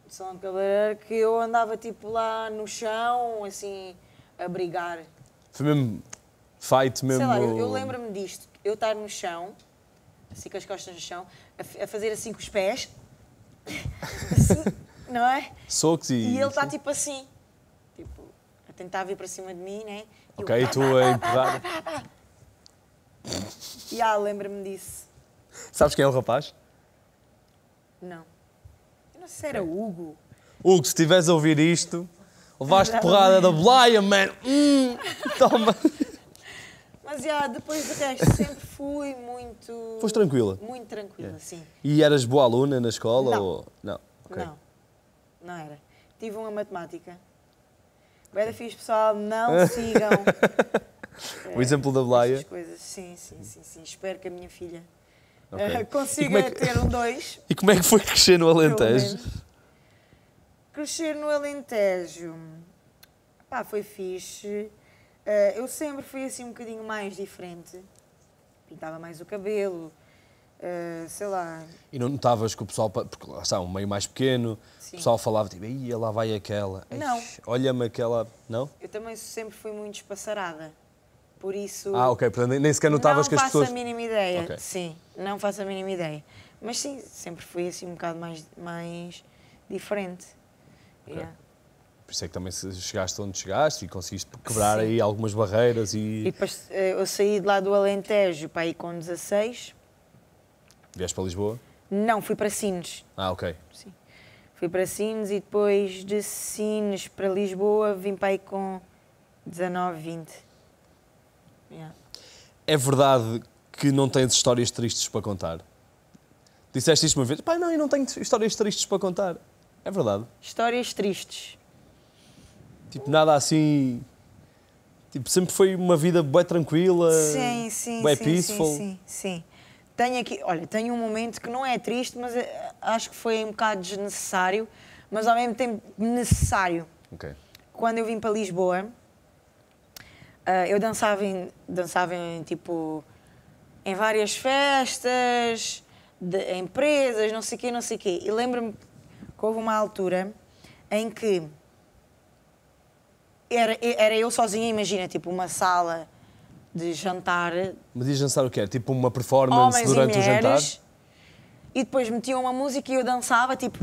de cabeleireiro, que eu andava tipo lá no chão, assim... a brigar. Foi mesmo fight mesmo? Sei lá, eu lembro-me disto, eu estar no chão, assim com as costas no chão, a fazer assim com os pés, assim, não é? Socos e ele está tipo assim, tipo, a tentar vir para cima de mim, né? Ok, e tu a empurrar. E lembro-me disso. Sabes quem é o rapaz? Não. Eu não sei se era Hugo. Hugo, se estiveres a ouvir isto... Levaste porrada da Blaya, man! Toma! Mas, depois do resto, sempre fui muito... Foste tranquila? Muito tranquila, sim. E eras boa aluna na escola? Não. Ou... Não. Okay. Não era. Tive uma matemática. Bela fixe, pessoal, não sigam. O exemplo da Blaya? Essas coisas, sim. Espero que a minha filha consiga ter um 2. E como é que foi crescer no Alentejo? Crescer no Alentejo, pá, foi fixe. Eu sempre fui assim um bocadinho mais diferente. Pintava mais o cabelo, sei lá... E não notavas que o pessoal, porque lá está, um meio mais pequeno, sim, o pessoal falava tipo, ia lá vai aquela, não, olha-me aquela, não? Eu também sempre fui muito espaçarada, por isso... Ah, ok, portanto nem sequer notavas que as pessoas... Não faço a mínima ideia, okay, sim, não faço a mínima ideia. Mas sim, sempre fui assim um bocado mais diferente. Okay. Yeah. Por isso é que também chegaste onde chegaste e conseguiste quebrar, sim, aí algumas barreiras e... E depois eu saí de lá do Alentejo para ir com 16. Vieste para Lisboa? Não, fui para Sines. Ah, ok. Sim. Fui para Sines e depois de Sines para Lisboa vim para aí com 19, 20. Yeah. É verdade que não tens histórias tristes para contar? Disseste isto uma vez, pá, não, eu não tenho histórias tristes para contar. É verdade? Histórias tristes. Tipo, nada assim... Tipo, sempre foi uma vida bem tranquila, sim, sim, bem sim, peaceful. Sim, sim, sim. Tenho aqui, olha, tenho um momento que não é triste, mas acho que foi um bocado desnecessário, mas ao mesmo tempo necessário. Okay. Quando eu vim para Lisboa, eu dançava em tipo, em várias festas, de empresas, não sei o quê, não sei o quê. E lembro-me que houve uma altura em que era eu sozinha, imagina, tipo uma sala de jantar. Mas diz dançar o quê? Tipo uma performance durante o jantar? E depois metiam uma música e eu dançava, tipo...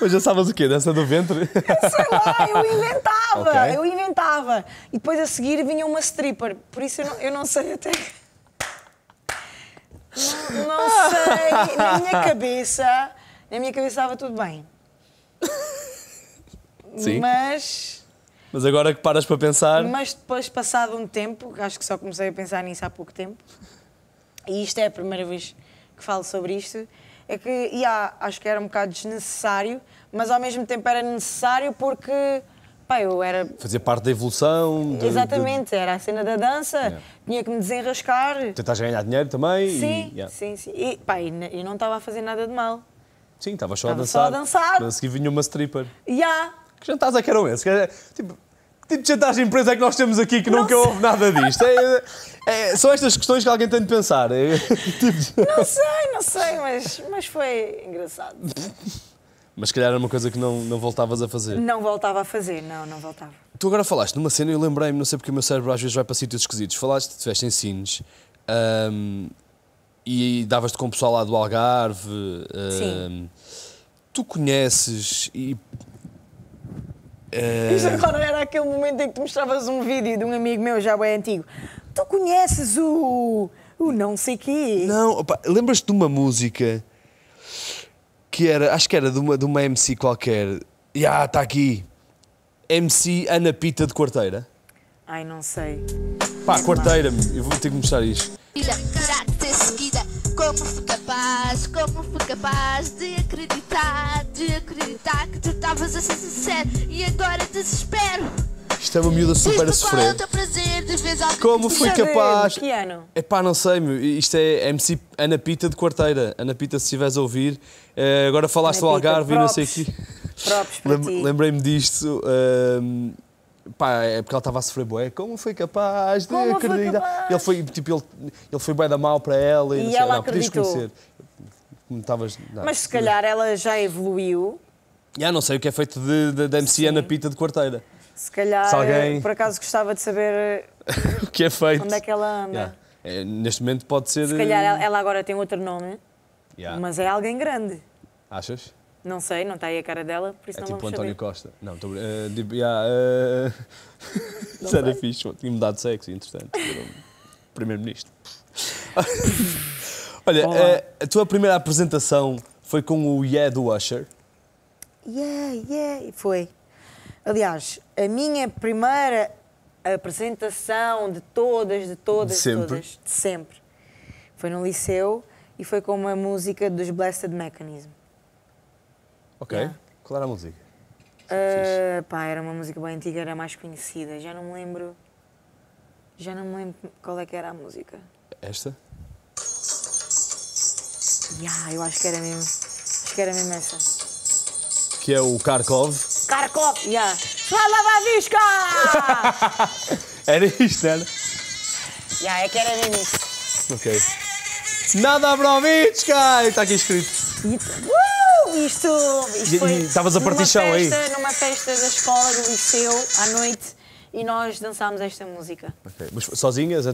Mas dançavas o quê? Dança do ventre? Sei lá, eu inventava, okay, eu inventava. E depois a seguir vinha uma stripper, por isso eu não sei até... Não sei, na minha cabeça estava tudo bem. Sim. Mas agora que paras para pensar... Mas depois, passado um tempo, acho que só comecei a pensar nisso há pouco tempo, e isto é a primeira vez que falo sobre isto, é que, acho que era um bocado desnecessário, mas ao mesmo tempo era necessário porque, pá, eu era... Fazia parte da evolução... Exatamente, era a cena da dança, yeah, tinha que me desenrascar... Tentas ganhar dinheiro também... Sim, e, yeah, sim, sim, e pá, eu não estava a fazer nada de mal. Sim, estava só a dançar. Estava só a dançar. Mas a seguir vinha uma stripper. Yeah. Que jantares é que eram esses? Tipo de jantares de empresa é que nós temos aqui que não nunca houve nada disto. São estas questões que alguém tem de pensar. Não sei, mas foi engraçado. Mas se calhar era uma coisa que não voltavas a fazer. Não voltava a fazer, não voltava. Tu agora falaste numa cena, eu lembrei-me, não sei porque o meu cérebro às vezes vai para sítios esquisitos. Falaste que estiveste em Sines e davas-te com o pessoal lá do Algarve. Sim. Tu conheces e... Isto agora era aquele momento em que tu mostravas um vídeo de um amigo meu, já bem antigo. Tu conheces o não sei quê? Não, opa, lembras-te de uma música que era, acho que era de uma MC qualquer. Ah, está aqui. MC Ana Pita de Quarteira. Ai, não sei. Pá, Quarteira-me, eu vou ter que mostrar isto. Como fui capaz de acreditar que tu estavas a ser sincero e agora desespero. Isto é uma miúda super a sofrer. Como fui capaz... Que ano? Epá, não sei, isto é MC Ana Pita de Quarteira. Ana Pita, se estiveres a ouvir, agora falaste do Algarve e não sei o quê. Lembrei-me disto. Pá, é porque ela estava a sofrer bué. Como foi capaz de acreditar? Ele foi, tipo, ele foi bué da mal para ela e não sei, ela não podias conhecer. Mas se calhar ela já evoluiu. Não sei o que é feito da MC Ana Pita de Quarteira. Se calhar, se alguém... por acaso gostava de saber o que é feito. Onde é que ela anda. Neste momento pode ser... Se calhar ela agora tem outro nome, mas é alguém grande. Achas? Não sei, não está aí a cara dela, por isso não vamos saber. É tipo António Costa. Não, estou... Isso era fixe, tinha mudado de sexo, interessante. Primeiro-Ministro. Olha, a tua primeira apresentação foi com o Yeah do Usher? Yeah, foi. Aliás, a minha primeira apresentação de sempre, foi no liceu e foi com uma música dos Blessed Mechanism. Ok, qual era a música? Pá, era uma música bem antiga, era mais conhecida. Já não me lembro qual é que era a música. Esta? Eu acho que era mesmo essa. Que é o Kharkov? Kharkov, Slava Vishka! Era isto, não era? É que era mesmo isso. Ok. Nada Brovichka! E está aqui escrito. Isto foi. Estavas a partir chão aí. Numa festa da escola, do liceu, à noite. E nós dançámos esta música. Okay. Mas sozinhas?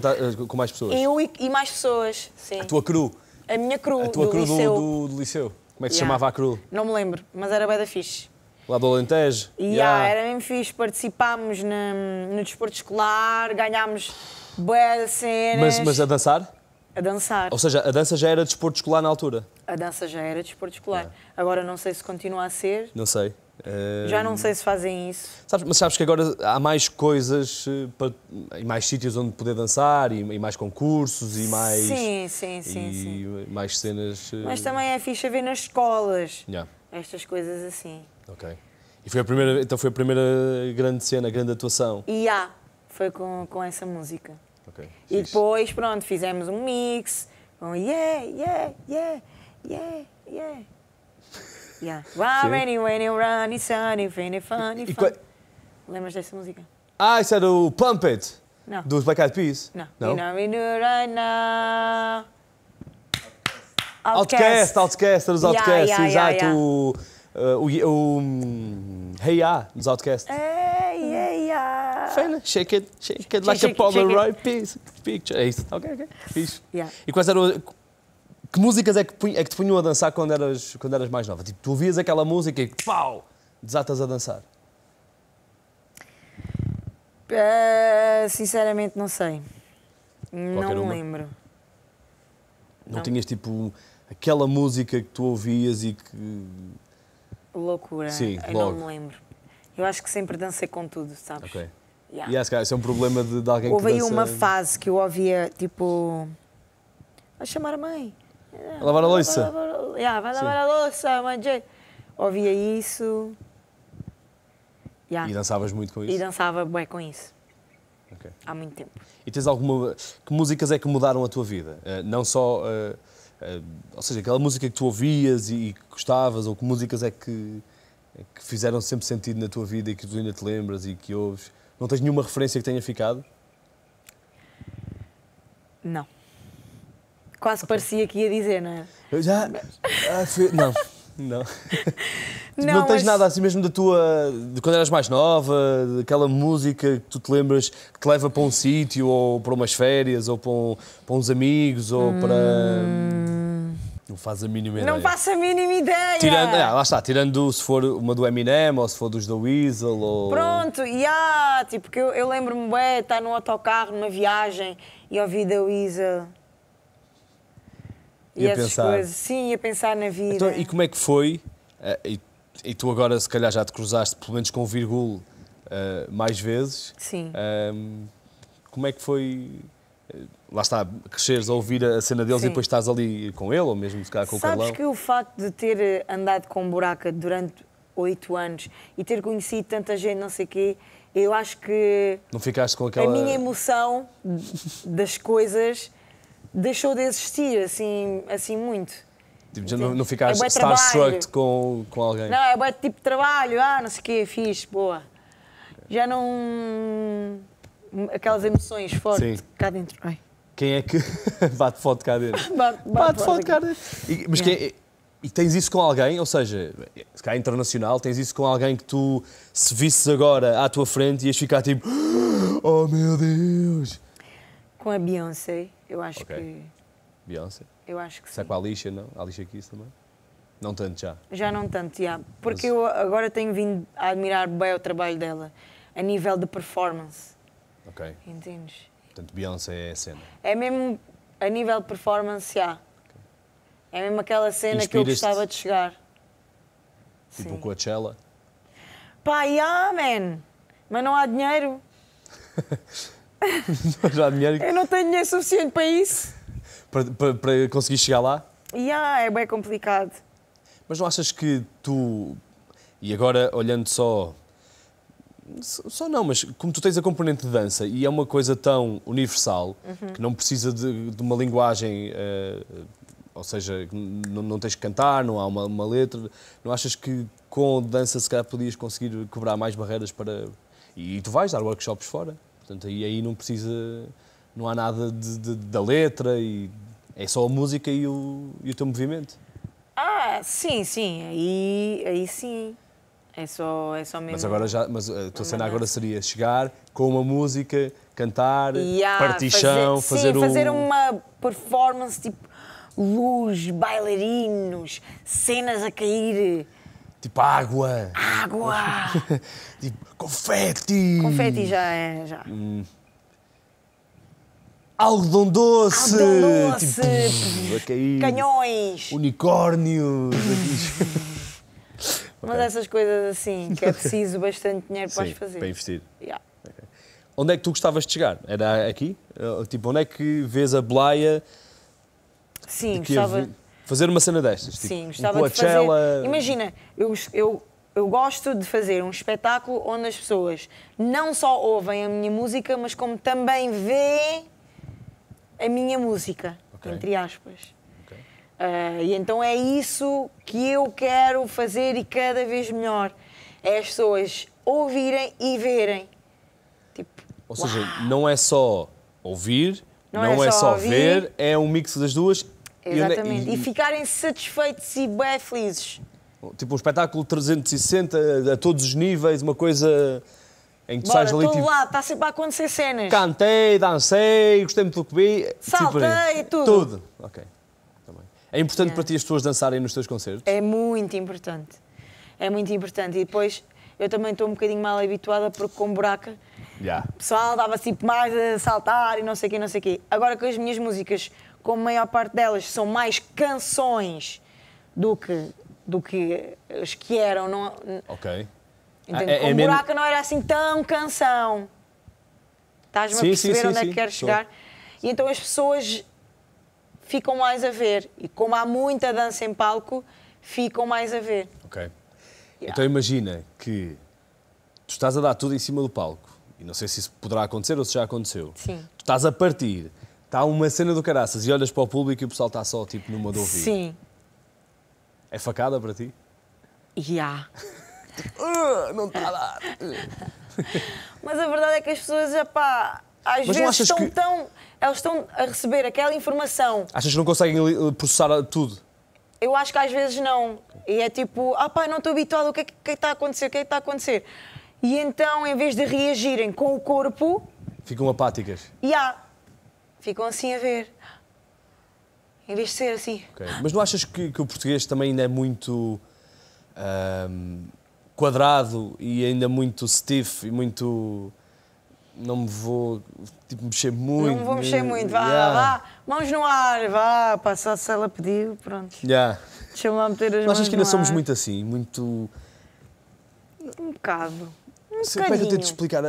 Com mais pessoas? Eu e mais pessoas, sim. A tua crew? A minha crew. A tua do crew liceu. Do liceu? Como é que se chamava a crew? Não me lembro, mas era bué da fixe. Lá do Alentejo? Era mesmo fixe. Participámos no desporto escolar, ganhámos bué de cenas. Mas a dançar? A dançar. Ou seja, a dança já era desporto escolar na altura? A dança já era desporto escolar. Yeah. Agora não sei se continua a ser. Não sei. Já não sei se fazem isso. Mas sabes que agora há mais coisas e mais sítios onde poder dançar e mais concursos e mais. Sim. Mais cenas. Mas também é fixe ver nas escolas estas coisas assim. Ok. E foi a primeira grande cena, grande atuação. Foi com essa música. Ok. E depois, pronto, fizemos um mix com yeah. Lembras dessa música? Isso era o Pump It? Não. Dos Black Eyed Peas? Não. You know we do right now. OutKast, dos OutKast, exato. O Hey Ya, dos OutKast. Hey Ya. Fena, shake it like a Polaroid picture. É isso, ok. Fixe. E quais eram... Que músicas é que te punham a dançar quando eras mais nova? Tipo, tu ouvias aquela música e pau, desatas a dançar? Sinceramente não sei. Não me lembro. Não tinhas tipo aquela música que tu ouvias e que... Loucura. Sim, eu logo. Não me lembro. Eu acho que sempre dancei com tudo, sabes? Ok. Esse é um problema de alguém que dança... Houve aí uma fase que eu ouvia tipo... A chamar a mãe. A lavar a louça. Vai lavar a louça, mãe. Ouvia isso. E dançavas muito com isso? E dançava bem com isso. Okay. Há muito tempo. E tens alguma... Que músicas é que mudaram a tua vida? Não só... ou seja, aquela música que tu ouvias e que gostavas, ou que músicas é que fizeram sempre sentido na tua vida e que tu ainda te lembras e que ouves? Não tens nenhuma referência que tenha ficado? Não. Quase parecia que ia dizer, não é? Eu já... Não tens nada assim mesmo da tua... De quando eras mais nova, daquela música que tu te lembras que te leva para um sítio, ou para umas férias, ou para uns amigos, ou para... Não faz a mínima ideia. Não faço a mínima ideia! Tirando se for uma do Eminem, ou se for dos The Weasel, ou... Pronto, tipo, que eu lembro-me, estar num autocarro, numa viagem, e ouvi The Weasel. E essas coisas, sim, a pensar na vida. Então, e como é que foi? E tu agora, se calhar, já te cruzaste, pelo menos com o Virgul, mais vezes. Sim. Como é que foi? Lá está, cresceres a ouvir a cena deles e depois estás ali com ele, ou mesmo se calhar com o Carlão? Sabes que o facto de ter andado com o Buraka durante 8 anos e ter conhecido tanta gente, não sei o quê, eu acho que... Não ficaste com aquela... A minha emoção das coisas... Deixou de existir, assim muito. Tipo, não ficaste starstruck com alguém? Não, é bué tipo trabalho, não sei o quê, fixe, boa. Já não... Aquelas emoções fortes cá dentro. Ai. Quem é que bate foto cá dentro? Bate foto cá dentro. E tens isso com alguém, ou seja, se cá é internacional, tens isso com alguém que tu, se visses agora à tua frente, ias ficar tipo... Oh, meu Deus! Com a Beyoncé, eu acho que... Beyoncé? Eu acho que sim. Será com a Alicia, não? A Alicia Keys também? Não tanto já? Já não tanto, já. Porque eu agora tenho vindo a admirar bem o trabalho dela, a nível de performance. Ok. Entendes? Portanto, Beyoncé é a cena. É mesmo a nível de performance, já. Okay. É mesmo aquela cena que eu gostava de chegar. Tipo o Coachella? Pá, man! Mas não há dinheiro. Eu não tenho dinheiro suficiente para isso. Para conseguir chegar lá? É bem complicado. Mas não achas que tu... E agora, olhando só... Só não, mas como tu tens a componente de dança e é uma coisa tão universal, que não precisa de uma linguagem... ou seja, não tens que cantar, não há uma letra. Não achas que com dança, se calhar, podias conseguir quebrar mais barreiras para... E tu vais dar workshops fora? Portanto, aí não precisa, não há nada da letra, e é só a música e o teu movimento. Ah, sim, sim, aí sim. É só mesmo. Mas agora já, mas a tua cena agora seria chegar com uma música, cantar, partir chão, fazer uma performance tipo luz, bailarinos, cenas a cair. Tipo água. Água. Tipo confeti. Confeti já. Algodão doce. Algodão doce. Tipo, a cair. Canhões. Unicórnios. Mas okay, essas coisas assim, que é preciso bastante dinheiro para as fazer. Para investir. Yeah. Okay. Onde é que tu gostavas de chegar? Era aqui? Tipo, onde é que vês a Blaya? Sim, gostava... Fazer uma cena destas? Tipo, sim, gostava de fazer... Imagina, eu gosto de fazer um espetáculo onde as pessoas não só ouvem a minha música, mas como também vêem a minha música, okay, entre aspas. E então é isso que eu quero fazer, e cada vez melhor é as pessoas ouvirem e verem. Tipo, ou seja, não é só ouvir, não é só ver, é um mix das duas. Exatamente, e ficarem satisfeitos e bem felizes. Tipo um espetáculo 360 a todos os níveis, uma coisa... Em que tu sais ali, tipo, lá, está sempre a acontecer cenas. Cantei, dancei, gostei muito do que vi. Saltei, tipo, tudo. Ok. É importante para ti as pessoas dançarem nos teus concertos? É muito importante. É muito importante. E depois, eu também estou um bocadinho mal habituada, porque com Buraka, o pessoal dava tipo mais a saltar e não sei o quê, não sei o quê. Agora que as minhas músicas, como a maior parte delas, são mais canções do que as que eram. Não, ok. Com Buraka não era assim tão canção. Estás-me a perceber onde é que quero chegar? E então as pessoas... ficam mais a ver. E como há muita dança em palco, ficam mais a ver. Ok. Então imagina que tu estás a dar tudo em cima do palco. E não sei se isso poderá acontecer ou se já aconteceu. Sim. Tu estás a partir, está uma cena do caraças e olhas para o público e o pessoal está só tipo numa de ouvir. Sim. É facada para ti? Não está a dar. Mas a verdade é que as pessoas já pá... Às vezes estão que... elas estão a receber aquela informação. Achas que não conseguem processar tudo? Eu acho que às vezes não. E é tipo, pá, não estou habituado, o que é que está a acontecer? O que é que está a acontecer? E então, em vez de reagirem com o corpo... Ficam apáticas? Ficam assim a ver. Em vez de ser assim. Okay. Mas não achas que o português também ainda é muito quadrado e ainda muito stiff e muito... Não me vou tipo, mexer muito. Não me vou mexer muito, vá, mãos no ar, vá, passar se ela pediu, pronto. Deixa-me lá meter as mãos. Achas que ainda somos muito assim, muito. Um bocado. Um bocadinho. Eu tento explicar.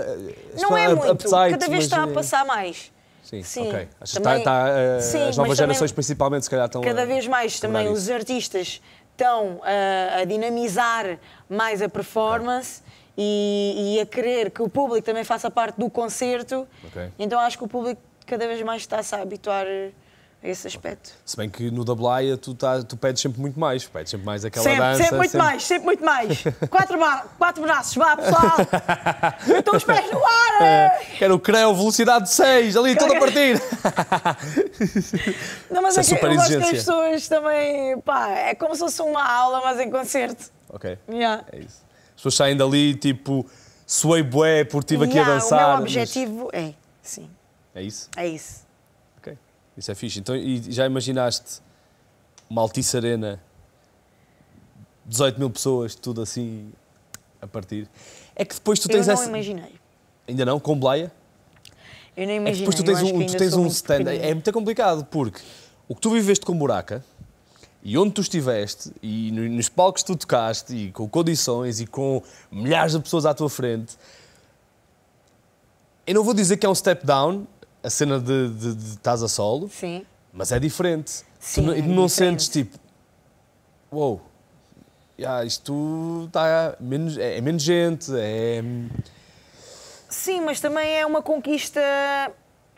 Não é muito, cada vez está a passar mais. Sim. Ok. Acho que as novas gerações, principalmente, se calhar estão. Cada vez mais também os artistas estão a dinamizar mais a performance. E a querer que o público também faça parte do concerto. Okay. Então acho que o público cada vez mais está-se a habituar a esse aspecto. Okay. Se bem que no da Blaya tu pedes sempre muito mais. Pedes sempre mais aquela dança. Sempre muito mais. 4 braços, vá pessoal. Eu estou os pés no ar. Quero o creu, velocidade 6, ali toda a partir. Não, mas isso é super exigência. Eu acho que as pessoas também, pá, é como se fosse uma aula, mas em concerto. Ok, é isso. As pessoas saem dali, tipo, suei bué porque estive aqui a dançar. O meu objetivo é isso? É isso. Ok, isso é fixe. Então, e já imaginaste uma Altice Arena, 18 mil pessoas, tudo assim, a partir? É que depois tu tens essa... Eu não imaginei. Ainda não? Com Blaya? Eu não imaginei. É que depois tu tens um stand... É muito complicado, porque o que tu viveste com Buraka... E onde tu estiveste, e nos palcos que tu tocaste, e com condições, e com milhares de pessoas à tua frente, eu não vou dizer que é um step down, a cena de estás a solo, mas é diferente. Sim, tu não sentes tipo, uou, isto está menos, é menos gente, é... Sim, mas também é uma conquista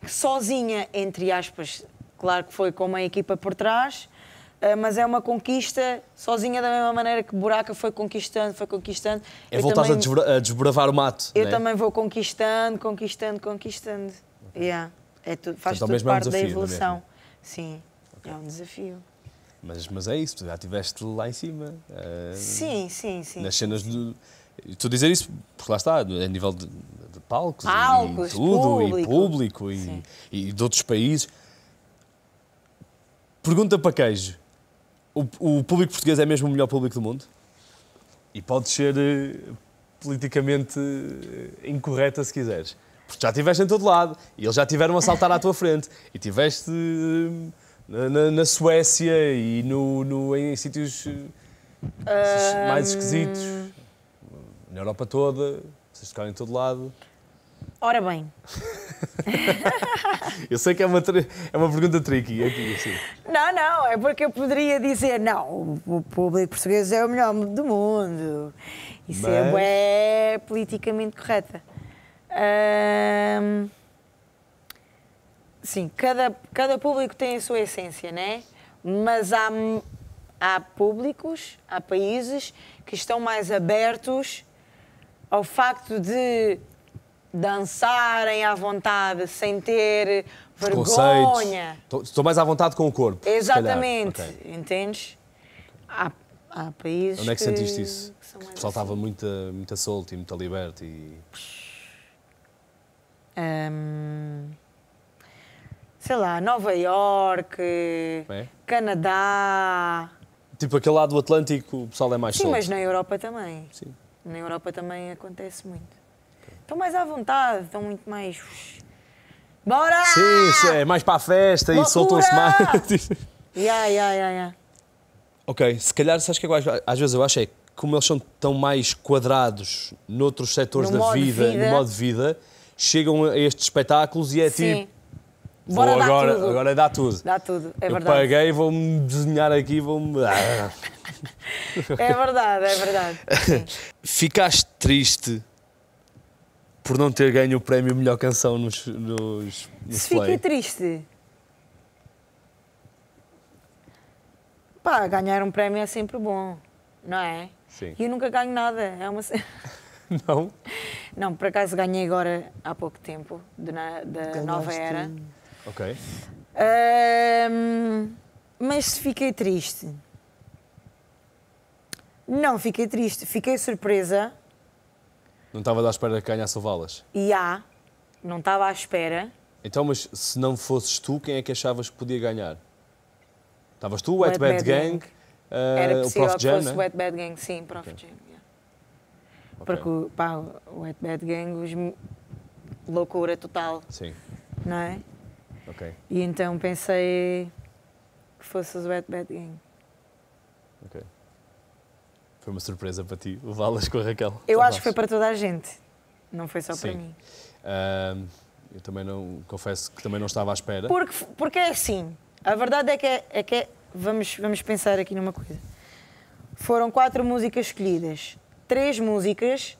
sozinha, entre aspas. Claro que foi com uma equipa por trás, mas é uma conquista sozinha da mesma maneira que Buraka foi conquistando. É voltar a desbravar o mato. Eu também vou conquistando. É tudo, faz portanto, tudo parte da evolução. Sim, okay. É um desafio. Mas é isso, tu já estiveste lá em cima. Sim. Nas cenas do... Estou a dizer isso porque lá está, a nível de palcos, e tudo, público e de outros países. Pergunta para queijo. O público português é mesmo o melhor público do mundo? E pode ser politicamente incorreta se quiseres. Porque já estiveste em todo lado e eles já tiveram a saltar à tua frente. E estiveste na Suécia e em sítios mais esquisitos. Na Europa toda, vocês tocaram em todo lado. Ora bem. Eu sei que é uma pergunta tricky aqui, assim. Não, é porque eu poderia dizer, não, o público português é o melhor do mundo. Isso é politicamente correta. Sim, cada público tem a sua essência, né? Mas há países que estão mais abertos ao facto de dançarem à vontade, sem ter vergonha. Estou mais à vontade com o corpo. Exatamente, okay. Entendes? Há países. Onde é que sentiste isso? O pessoal estava muito solto e muito liberto. E... sei lá, Nova Iorque, Canadá. Tipo aquele lado do Atlântico, o pessoal é mais solto. Sim, mas na Europa também. Sim. Na Europa também acontece muito. Estão mais à vontade, estão muito mais... Bora lá! Sim, é mais para a festa. Loucura! E soltam-se mais. Ok, se calhar, sabes que às vezes eu acho é que como eles são tão mais quadrados noutros setores da vida, no modo de vida, chegam a estes espetáculos e é sim. Tipo... Bora dar tudo. Agora dá tudo. Dá tudo, é verdade. Eu paguei, vou-me desenhar aqui, vou-me... É verdade. Sim. Ficaste triste... por não ter ganho o prémio Melhor Canção nos Play. Fiquei triste. Pá, ganhar um prémio é sempre bom, não é? Sim. E eu nunca ganho nada. É uma... Não? Não, por acaso ganhei agora há pouco tempo, da Nova Era. Ok. Mas fiquei triste. Não fiquei triste, fiquei surpresa. Não estava à espera que ganhasse o Valas? Não estava à espera. Então, mas se não fosses tu, quem é que achavas que podia ganhar? Estavas tu, Wet Bed Gang, era o Prof. Jam, né? Wet Bed Gang, sim, Prof. Jam. Okay. Okay. Porque, pá, o Wet Bed Gang, loucura total. Sim. Não é? Ok. E então pensei que fosse o Wet Bed Gang. Ok. Foi uma surpresa para ti, o Valas com a Raquel. Eu acho que foi para toda a gente, não foi só para mim. Eu também não, confesso que também não estava à espera. Porque é assim, a verdade é que, vamos pensar aqui numa coisa. Foram 4 músicas escolhidas, 3 músicas,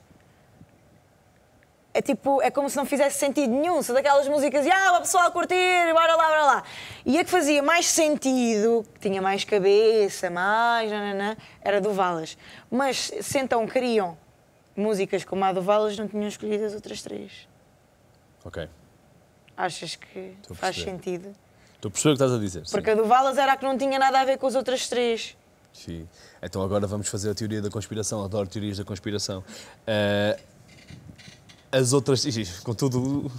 é como se não fizesse sentido nenhum, são daquelas músicas, o pessoal a curtir, bora lá. E a que fazia mais sentido, que tinha mais cabeça, era do Valas. Mas se então queriam músicas como a do Valas, não tinham escolhido as outras 3. Ok. Achas que faz sentido? Estou a perceber o que estás a dizer. Porque a do Valas era a que não tinha nada a ver com as outras 3. Sim. Então agora vamos fazer a teoria da conspiração, adoro teorias da conspiração. As outras, contudo,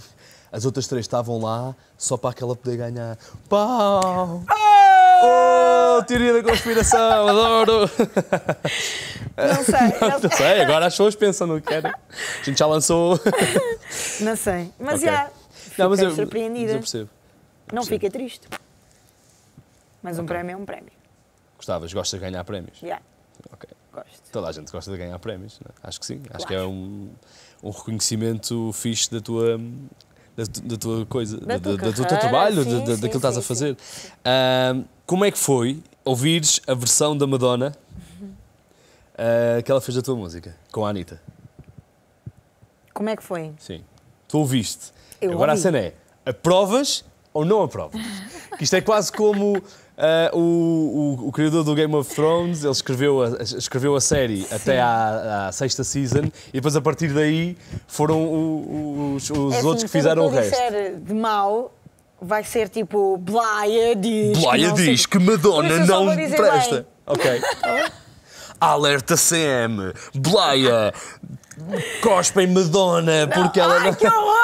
as outras 3 estavam lá só para aquela poder ganhar. Pau! Oh! Teoria da conspiração, adoro! Não sei, agora as pessoas pensam no que era. A gente já lançou. Não sei, mas fiquei surpreendida. Mas eu percebo. Não fica triste. Mas um prémio é um prémio. Gostas de ganhar prémios? Ok. Gosto. Toda a gente gosta de ganhar prémios, não é? Acho que sim. Claro. Acho que é um reconhecimento fixe da tua coisa, do teu trabalho, daquilo que estás a fazer. Como é que foi ouvires a versão da Madonna que ela fez da tua música, com a Anitta? Como é que foi? Sim. Tu ouviste. Agora ouvi. A cena é, aprovas ou não aprovas? Isto é quase como... o criador do Game of Thrones, ele escreveu a série até à 6ª season e depois a partir daí foram os outros que fizeram o resto. Se eu disser de mau, vai ser tipo Blaya diz. Blaya diz que Madonna não presta. Bem. Ok. Alerta CM, Blaya cospe em Madonna não, porque ela não.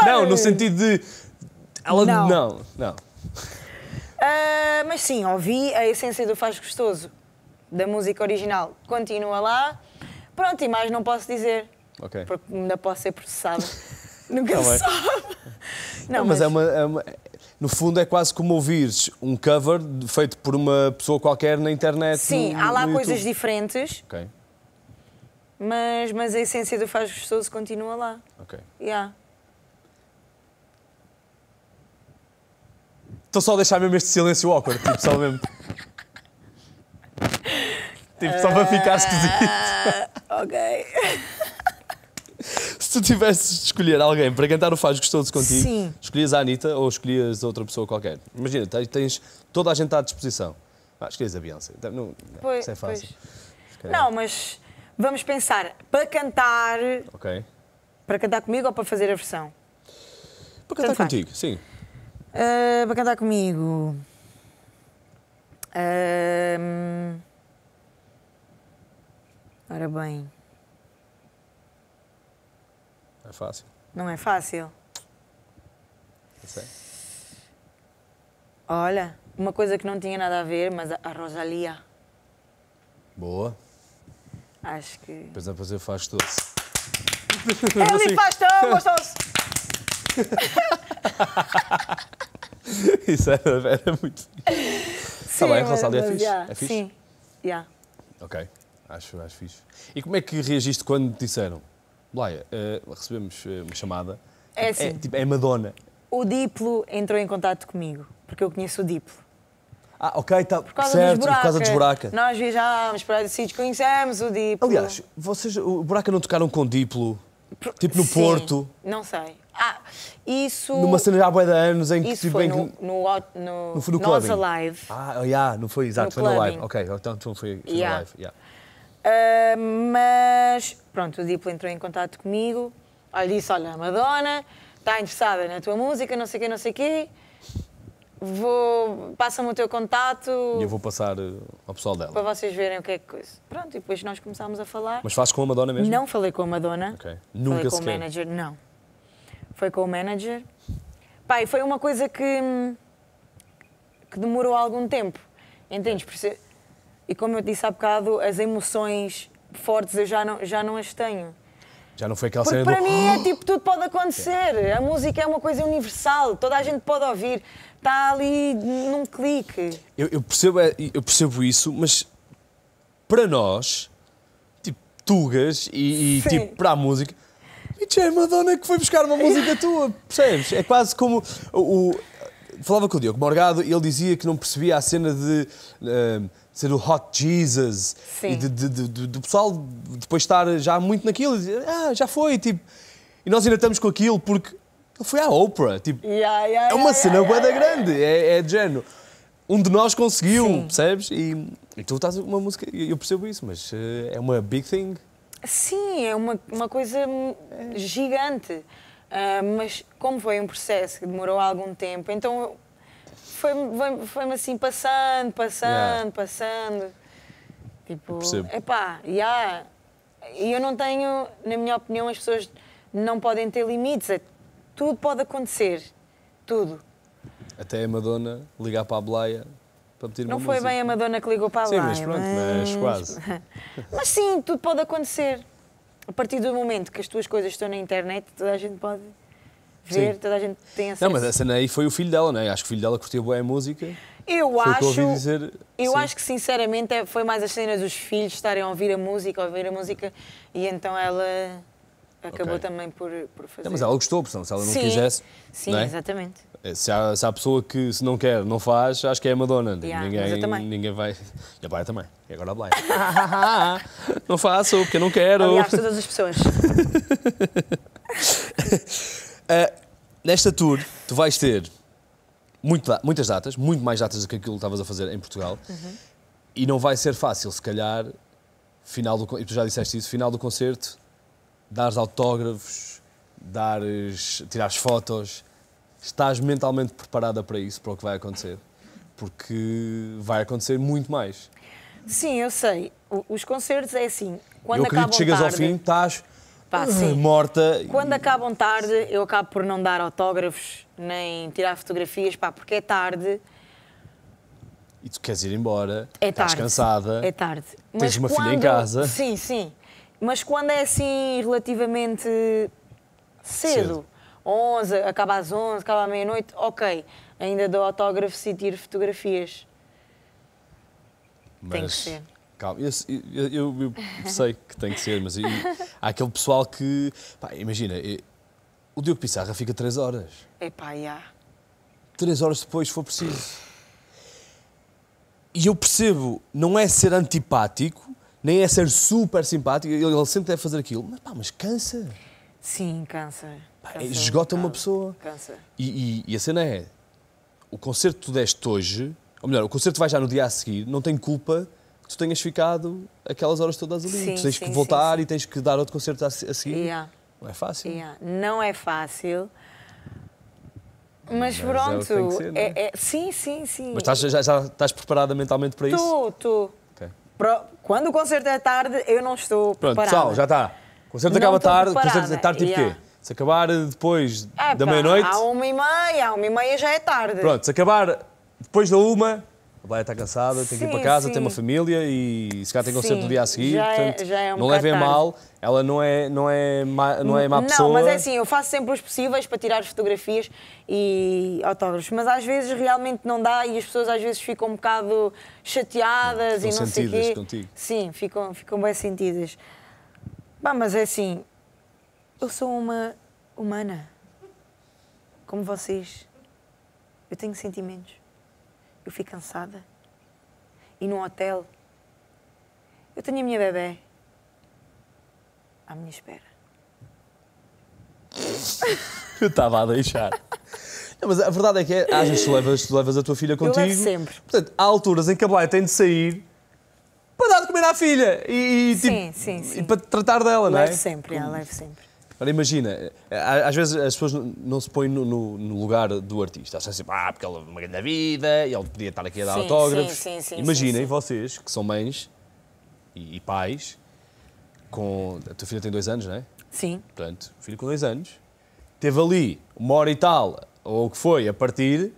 Não, no sentido de. Ela não. Mas sim, ouvi a essência do Faz Gostoso, da música original. Continua lá. Pronto, e mais não posso dizer. Okay. Porque ainda posso ser processada. Nunca se sabe. Não, mas é uma. No fundo, é quase como ouvires um cover feito por uma pessoa qualquer na internet. Sim, há lá coisas diferentes. Ok. Mas a essência do Faz Gostoso continua lá. Ok. Yeah. Estou só a deixar mesmo este silêncio awkward, tipo, só mesmo. Tipo, só para ficar esquisito. Ok. Se tu tivesses de escolher alguém para cantar o Faz Gostoso contigo, sim, escolhias a Anitta ou escolhias outra pessoa qualquer? Imagina, tens toda a gente à disposição. Escolhias a Beyoncé. Não, pois, isso é fácil. Não, mas vamos pensar, para cantar... Ok. Para cantar comigo ou para fazer a versão? Para cantar contigo, sim. Para cantar comigo... Ora bem... É fácil. Não é fácil? Não sei. Olha, uma coisa que não tinha nada a ver, mas a Rosalia. Boa. Acho que... Depois a fazer Faz Tudo. Ele faz tão gostoso! Isso era muito... Está bem, a Rosalia é fixe? Yeah. É fixe? Sim. Yeah. Ok, acho fixe. E como é que reagiste quando te disseram? Blaya, recebemos uma chamada. É assim, é Madonna. O Diplo entrou em contato comigo, porque eu conheço o Diplo. Ah, ok, tá, certo, por causa dos Buraka. Nós viajámos para os sítios, conhecemos o Diplo. Aliás, vocês, o Buraka não tocaram com o Diplo? Tipo no Porto? Não sei. Ah, isso... Numa cena já há bué de anos em que... Isso foi no Nós Alive. Ah, yeah, não foi, exato, foi na Live. Ok, então foi na Live, yeah. Mas pronto, o Diplo entrou em contato comigo. Olha, disse, olha, a Madonna está interessada na tua música, não sei o quê, não sei o quê. Passa-me o teu contato. E eu vou passar ao pessoal dela. Para vocês verem o que é que coisa. Pronto, e depois nós começámos a falar. Mas fazes com a Madonna mesmo? Não falei com a Madonna. Okay. Nunca falei com o manager, não. Foi com o manager. Pai, foi uma coisa que demorou algum tempo. Entendes? E como eu disse há bocado, as emoções fortes eu já não as tenho. Já não foi aquela cena do... Para mim é tipo, tudo pode acontecer. A música é uma coisa universal, toda a gente pode ouvir. Está ali num clique. Eu percebo isso, mas para nós, tipo, tugas e tipo, para a música... Bitch, é a Madonna que foi buscar uma música tua, percebes? É quase como... Falava com o Diogo Morgado e ele dizia que não percebia a cena de... do Hot Jesus. Sim. E do pessoal depois estar já muito naquilo e dizer, já foi, tipo... E nós ainda estamos com aquilo porque ele foi à Oprah, tipo... é uma cena bué grande, é de género. Um de nós conseguiu, sim, percebes? E tu estás com uma música, eu percebo isso, mas é uma big thing. Sim, é uma coisa gigante. Mas como foi um processo que demorou algum tempo, então... Foi-me assim, passando. Tipo, epá, e eu não tenho, na minha opinião, as pessoas não podem ter limites. Tudo pode acontecer. Tudo. Até a Madonna ligar para a Blaya para pedir uma música. Não foi bem a Madonna que ligou para a Blaya. Sim, mas pronto, mas quase. Mas sim, tudo pode acontecer. A partir do momento que as tuas coisas estão na internet, toda a gente pode... Ver, toda a gente tem acesso. Não, mas essa aí foi o filho dela, não é? Acho que o filho dela curtiu bem a música. Eu acho que sinceramente foi mais as cenas dos filhos estarem a ouvir a música e então ela acabou também por fazer. Não, mas ela gostou, se ela não quisesse. Sim, não é? Exatamente. Se há pessoa que se não quer, não faz, acho que é a Madonna. Ninguém vai. E a Blaya também. E agora a Blaya. Não faço, porque eu não quero. Aliás, todas as pessoas. Nesta tour, tu vais ter muitas datas, muito mais datas do que aquilo que estavas a fazer em Portugal, e não vai ser fácil, se calhar, e tu já disseste isso, final do concerto, dares autógrafos, tirares fotos, estás mentalmente preparada para isso, para o que vai acontecer? Porque vai acontecer muito mais. Sim, eu sei. Os concertos é assim. Quando eu acredito que chegas tarde, ao fim, estás morta. Quando acabam tarde, eu acabo por não dar autógrafos, nem tirar fotografias, pá, porque é tarde. E tu queres ir embora, é tarde, estás cansada, é tarde. Mas tens uma filha em casa. Sim, sim. Mas quando é assim relativamente cedo, 11, acaba às 11, acaba à meia-noite, ok, ainda dou autógrafos e tiro fotografias. Mas tem que ser. Calma, eu sei que tem que ser, mas há aquele pessoal que... Pá, imagina, o Diogo Pissarra fica 3 horas. Epá, já. 3 horas depois, se for preciso. E eu percebo, não é ser antipático, nem é ser super simpático, ele sempre deve fazer aquilo, mas pá, mas cansa. Sim, cansa. Pá, cansa, esgota uma pessoa. Cansa. E a cena é, o concerto que tu deste hoje, ou melhor, o concerto que vais já no dia a seguir, não tem culpa que tu tenhas ficado aquelas horas todas ali. Sim, tu tens que voltar e tens que dar outro concerto a seguir. Não é fácil. Não é fácil. Mas pronto, é ser, sim. Mas já estás preparada mentalmente para isso? Estou. Okay. Quando o concerto é tarde, eu não estou preparada. Pronto, pessoal, já está. O concerto não acaba tarde, preparada. O concerto é tarde tipo quê? Se acabar depois da meia-noite... À 1h30 já é tarde. Pronto, se acabar depois da 1h, a Blaya está cansada, tem que ir para casa, tem uma família e se calhar tem concerto no dia a seguir. Portanto, já é um não levem mal, ela não é má pessoa. Não, mas é assim, eu faço sempre os possíveis para tirar fotografias e autógrafos. Mas às vezes realmente não dá e as pessoas às vezes ficam um bocado chateadas e não sei o quê. Ficam sentidas contigo. Sim, ficam bem sentidas. Bah, mas é assim, eu sou uma humana, como vocês. Eu tenho sentimentos. Eu fico cansada. E num hotel, eu tenho a minha bebê à minha espera. Eu estava a deixar. Não, mas a verdade é que às vezes tu levas a tua filha contigo. Eu levo sempre. Portanto, há alturas em que a Blaya tem de sair para dar de comer à filha. E para tratar dela, levo não é? Levo sempre. Agora imagina, às vezes as pessoas não se põem no lugar do artista. Acham assim, porque ele é uma grande vida e ele podia estar aqui a dar autógrafos. Imaginem vocês, que são mães e pais, com... A tua filha tem 2 anos, não é? Sim. Portanto, o filho com 2 anos, teve ali 1h e tal, ou o que foi, a partir,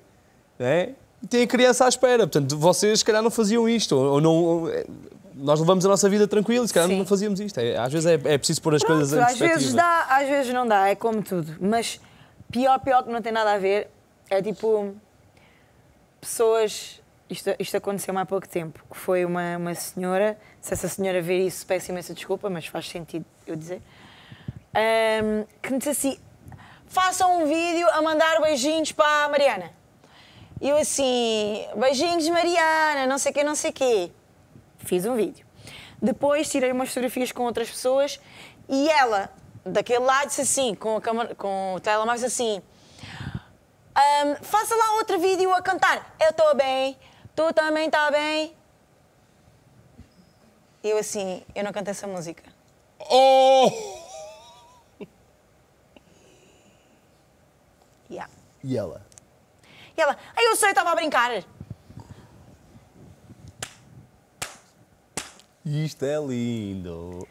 não é? E tem a criança à espera. Portanto, vocês se calhar não faziam isto, ou não... Nós levamos a nossa vida tranquila e se calhar não fazíamos isto. Às vezes é preciso pôr as coisas em perspectiva. Às vezes dá, às vezes não dá, é como tudo. Mas pior que não tem nada a ver, é tipo... Pessoas... Isto aconteceu-me há pouco tempo, que foi uma senhora, se essa senhora ver isso, peço imensa desculpa, mas faz sentido eu dizer, que me disse assim, façam um vídeo a mandar beijinhos para a Mariana. E eu assim, beijinhos Mariana, não sei o quê, não sei o quê. Fiz um vídeo. Depois tirei umas fotografias com outras pessoas e ela, daquele lado, disse assim, com o telemóvel, assim, faça lá outro vídeo a cantar. Eu estou bem, tu também está bem. E eu assim, eu não canto essa música. Oh! Yeah. E ela, eu sei, estava a brincar. Isto é lindo.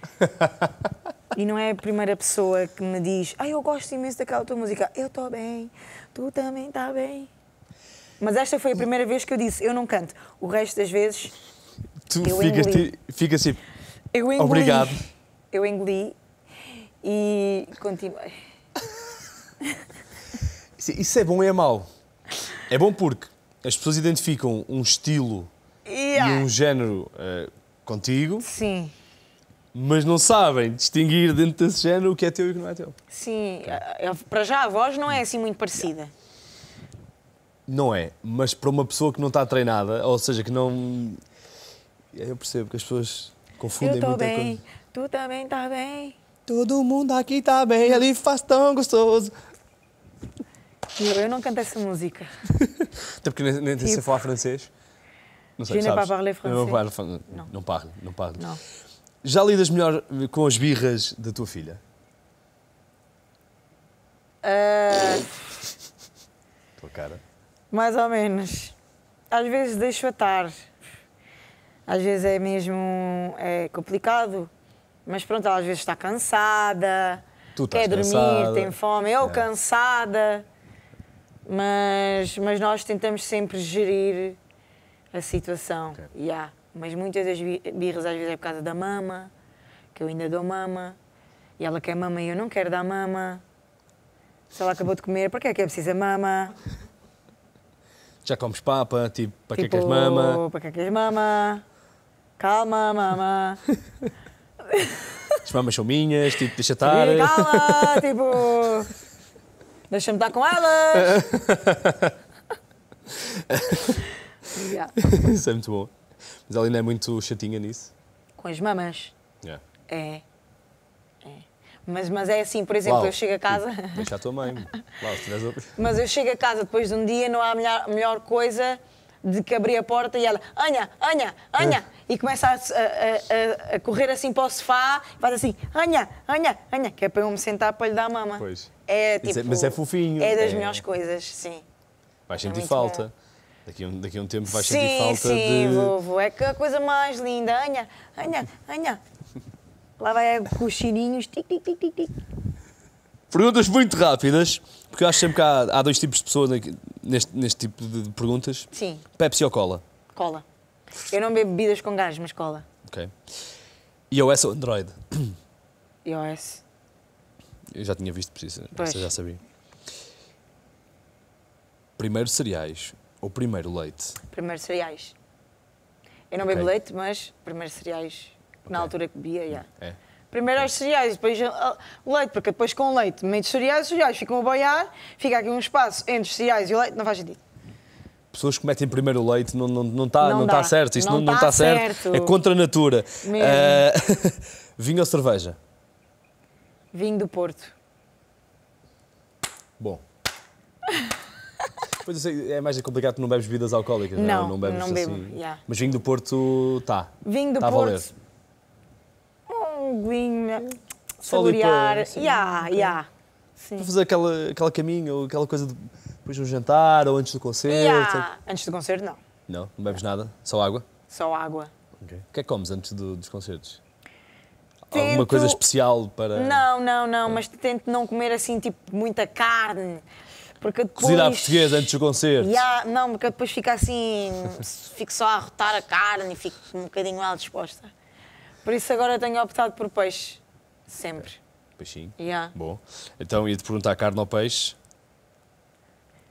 E não é a primeira pessoa que me diz eu gosto imenso daquela tua música. Eu estou bem, tu também está bem. Mas esta foi a primeira vez que eu disse, eu não canto. O resto das vezes, tu ficas assim, eu engoli. Obrigado. Eu engoli e continuei. Isso é bom e é mau. É bom porque as pessoas identificam um estilo e um género... contigo, sim, mas não sabem distinguir dentro desse género o que é teu e o que não é teu. Sim, para já a voz não é assim muito parecida. Não é, mas para uma pessoa que não está treinada, ou seja, que não... Eu percebo que as pessoas confundem muita coisa. Eu estou bem, tu também está bem. Todo mundo aqui está bem, ali faz tão gostoso. Eu não canto essa música. Até porque nem sei falar francês. Não sei, não parlo. Já lidas melhor com as birras da tua filha? tua cara? Mais ou menos. Às vezes deixo estar. Às vezes é mesmo complicado, mas pronto, às vezes está cansada, quer dormir, cansada, tem fome, eu cansada, mas nós tentamos sempre gerir a situação. Okay. Yeah. Mas muitas das birras às vezes é por causa da mama, que eu ainda dou mama, e ela quer mama e eu não quero dar mama. Se ela acabou de comer, para que é preciso mama? Já comes papa, tipo, para que é que és mama? Para que é que és mama? Calma, mama. As mamas são minhas, tipo, deixa estar. Calma, tipo, deixa-me estar com elas. Yeah. Isso é muito bom. Mas ela ainda é muito chatinha nisso? Com as mamas? Yeah. É. Mas é assim, por exemplo, eu chego a casa... Deixa a tua mãe. Se tiveres outro. Mas eu chego a casa depois de um dia, não há melhor coisa de que abrir a porta e ela... Anha! E começa a correr assim para o sofá e faz assim... Anha! Que é para eu me sentar para lhe dar a mama. Pois. É, tipo, mas é fofinho. É das melhores coisas, sim. Vais sentir falta. Bom. Daqui a um tempo vais sentir falta de... Sim, é que a coisa mais linda. Anha. Lá vai com os sininhos. Tic. Perguntas muito rápidas, porque eu acho sempre que há dois tipos de pessoas neste tipo de perguntas. Sim. Pepsi ou cola? Cola. Eu não bebo bebidas com gás, mas cola. Ok. iOS ou Android? iOS. Eu já tinha visto, precisa. Já sabia. Primeiro cereais. Ou primeiro leite? Primeiro cereais. Eu não bebo leite, mas primeiro cereais. Na altura que bebia, Primeiro os cereais, depois o leite, porque depois com o leite, meio de cereais, os cereais ficam a boiar, fica aqui um espaço entre os cereais e o leite, não faz sentido. Pessoas que metem primeiro o leite, não está certo, isso não está certo. É contra a natura. Vinho ou cerveja? Vinho do Porto. Bom. Pois é mais complicado que não bebes bebidas alcoólicas, não bebo, assim. Mas vinho do Porto vinho do Porto um vinho saborear, para fazer aquele caminho, ou aquela coisa depois de um jantar ou antes do concerto. Antes do concerto não bebes nada, só água? Só água. Okay. O que é que comes antes dos concertos? Tento... Alguma coisa especial para... Não, mas tento não comer assim tipo muita carne. Porque depois... Cozida à portuguesa antes do concerto. Não, porque depois fica assim, fico só a rotar a carne e fico um bocadinho mal disposta. Por isso agora tenho optado por peixe, sempre. Peixinho? Bom, então ia-te perguntar carne ou peixe,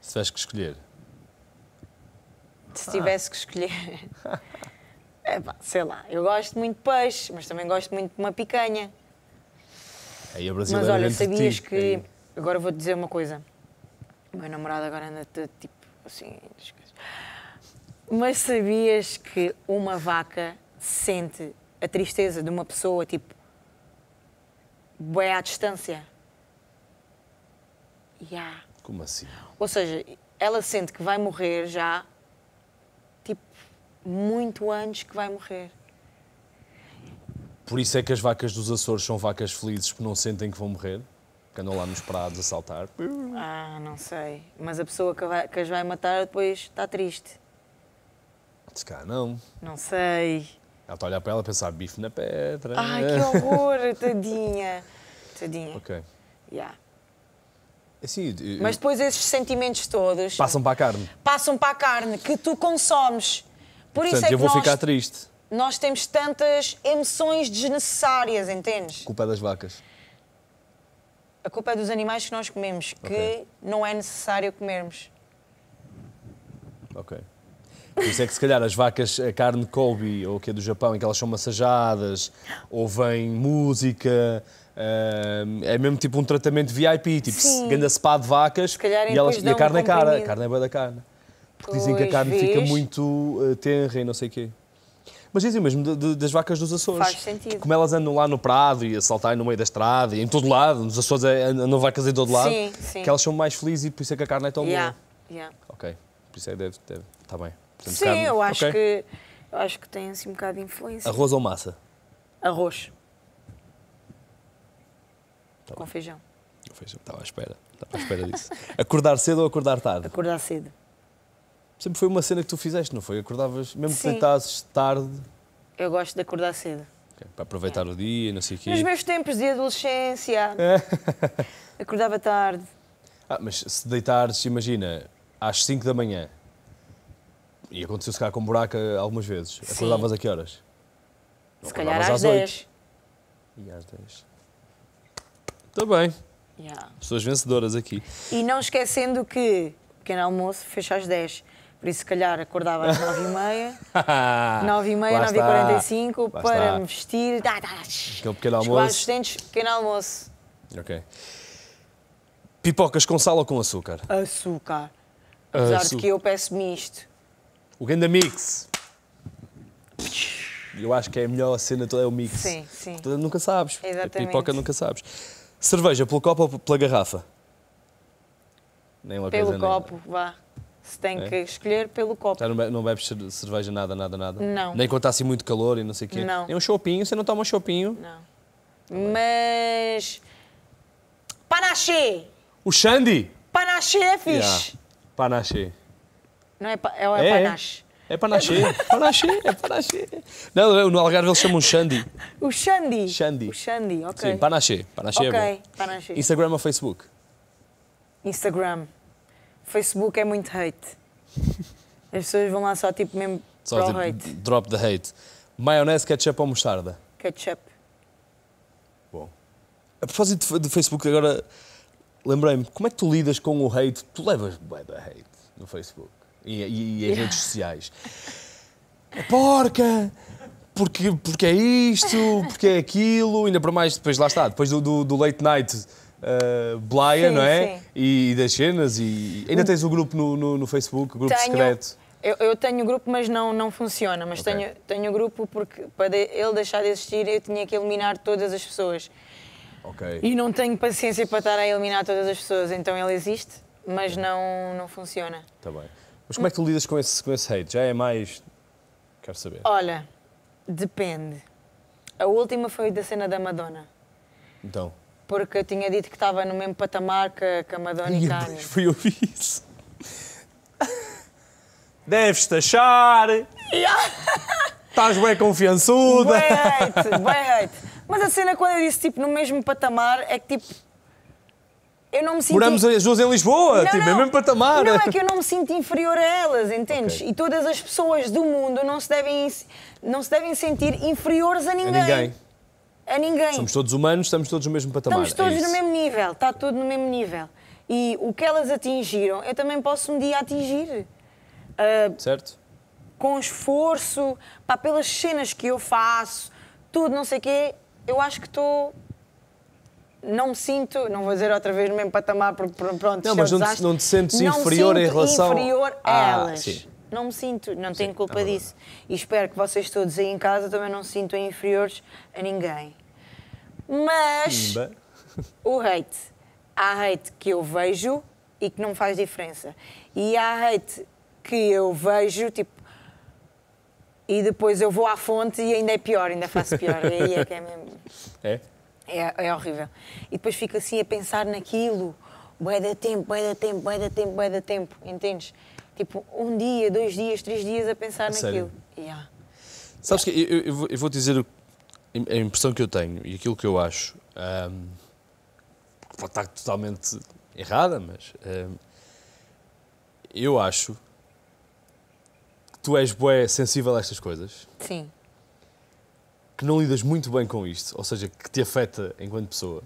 se tivesse que escolher. Se tivesse que escolher... sei lá, eu gosto muito de peixe, mas também gosto muito de uma picanha. Aí a brasileira mas olha, sabias que... Aí. Agora vou-te dizer uma coisa. O meu namorado agora anda todo tipo assim. Mas sabias que uma vaca sente a tristeza de uma pessoa tipo bem à distância? Como assim? Ou seja, ela sente que vai morrer já tipo muito antes que vai morrer. Por isso é que as vacas dos Açores são vacas felizes, porque não sentem que vão morrer? Que andam lá nos prados a saltar. Não sei. Mas a pessoa que as vai matar depois está triste. Se cá não. Não sei. Ela está a olhar para ela e pensar, bife na pedra. Que horror, tadinha. Ok. Assim, mas depois esses sentimentos todos... Passam para a carne. Passam para a carne que tu consomes. Por isso é que eu vou ficar triste. Nós temos tantas emoções desnecessárias, entendes? Culpa das vacas. A culpa é dos animais que nós comemos, que não é necessário comermos. Ok. Por isso é que se calhar as vacas, a carne Kobe, ou que é do Japão, em que elas são massajadas, ou vem música, é mesmo tipo um tratamento VIP, tipo grande spa de vacas, e a carne é cara, a carne é boa da carne. Porque dizem que a carne fica muito tenra e não sei o quê. Mas dizem mesmo das vacas dos Açores. Faz sentido. Como elas andam lá no prado e a saltarem no meio da estrada e em todo lado, nos Açores andam vacas em todo lado, que elas são mais felizes e por isso é que a carne é tão boa. Ok, por isso é que deve. Está bem. Portanto, carne... eu acho que tem assim um bocado de influência. Arroz ou massa? Arroz. Tá com feijão. Com feijão, estava à espera. Estava à espera disso. Acordar cedo ou acordar tarde? Acordar cedo. Sempre foi uma cena que tu fizeste, não foi? Acordavas, mesmo que tentasses tarde... Eu gosto de acordar cedo. Okay, para aproveitar o dia, não sei o quê. Nos meus tempos de adolescência. Acordava tarde. Ah, mas se deitares, imagina, às 5 da manhã, e aconteceu se calhar com buraca algumas vezes, acordavas a que horas? Se calhar às 10. E às 10. Está bem. Pessoas vencedoras aqui. E não esquecendo que o pequeno almoço fecha às 10. Por isso, se calhar, acordava às 9h30, 9h30, 9h45, para me vestir. Aquele pequeno almoço. Pequeno almoço. Ok. Pipocas com sal ou com açúcar? Açúcar. Apesar de que eu peço misto. O grande mix. Eu acho que é a melhor cena toda, é o mix. Sim, sim. Tu nunca sabes. Exatamente. A pipoca nunca sabes. Cerveja, pelo copo ou pela garrafa? Nem uma pelo coisa copo, nem vá. Se tem que escolher, pelo copo. Não bebes cerveja nada? Não. Nem quando está assim muito calor e não sei o quê? Não. É um chopinho, você não toma um chopinho? Não. Mas... Panache! O Xandi! Panache é fixe! Panache. Não é, é panache. É panache. É panache. Não, no Algarve eles chamam Xandi. O Xandi? O Xandi, ok. Sim, panache. Panache é bom. Panache. Instagram ou Facebook? Instagram. Facebook é muito hate. As pessoas vão lá só tipo mesmo só para hate. Drop the hate. Maionese, ketchup ou mostarda? Ketchup. Bom. A propósito do Facebook, agora lembrei-me, como é que tu lidas com o hate? Tu levas bué da hate no Facebook e as redes sociais. É porca! Porque é isto, porque é aquilo, ainda para mais, depois lá está, depois do late night... Blaya, não é? Sim. E das cenas e... Ainda tens o grupo no Facebook, o grupo secreto? Eu tenho o grupo, mas não funciona. Mas tenho o grupo porque para ele deixar de existir eu tinha que eliminar todas as pessoas. E não tenho paciência para estar a eliminar todas as pessoas. Então ele existe, mas não funciona. Está bem. Mas como é que tu lidas com esse hate? Já é mais... Quero saber. Olha, depende. A última foi da cena da Madonna. Então... Porque eu tinha dito que estava no mesmo patamar que a Madonna e Kanye. Fui ouvir isso. Deves-te achar. Estás bem confiançuda. Bem hate. Mas a cena quando eu disse tipo, no mesmo patamar é que tipo... Eu não me senti... Moramos as duas em Lisboa, tipo, é o mesmo patamar. Não, é que eu não me sinto inferior a elas, entendes? E todas as pessoas do mundo não se devem sentir inferiores a ninguém. A ninguém. Somos todos humanos, estamos todos no mesmo patamar. Estamos todos no mesmo nível, está tudo no mesmo nível. E o que elas atingiram, eu também posso um dia atingir. Certo. Com esforço, pá, pelas cenas que eu faço, tudo, não sei o quê, eu acho que estou... Não me sinto, não vou dizer outra vez no mesmo patamar, porque pronto... Não, mas não te sentes inferior em relação... Não me sinto inferior a elas. Sim. Não me sinto, não tenho culpa disso. E espero que vocês todos aí em casa também não se sintam inferiores a ninguém. Mas o hate. Há hate que eu vejo e que não faz diferença. E há hate que eu vejo, tipo, e depois eu vou à fonte e ainda é pior, ainda faço pior. E aí é que é mesmo. É horrível. E depois fico assim a pensar naquilo. Bué de tempo, entendes? Tipo, um dia, 2 dias, 3 dias a pensar naquilo. Sabes que eu vou dizer a impressão que eu tenho e aquilo que eu acho. Pode estar totalmente errada, mas eu acho que tu és bué sensível a estas coisas. Sim. Que não lidas muito bem com isto, ou seja, que te afeta enquanto pessoa.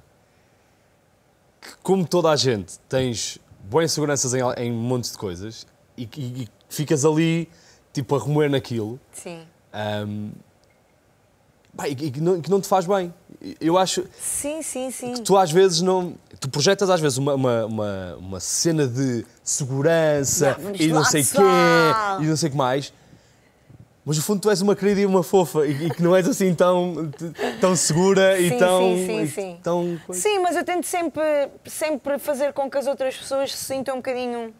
Que, como toda a gente, tens bué inseguranças em um monte de coisas. E ficas ali, tipo, a remoer naquilo. Sim. Que não te faz bem. Eu acho... Sim. Que tu às vezes não... Tu projetas às vezes uma cena de segurança e não sei o quê, e não sei o que mais. Mas no fundo tu és uma querida e uma fofa e que não és assim tão segura e tão... Sim. Sim, mas eu tento sempre fazer com que as outras pessoas se sintam um bocadinho...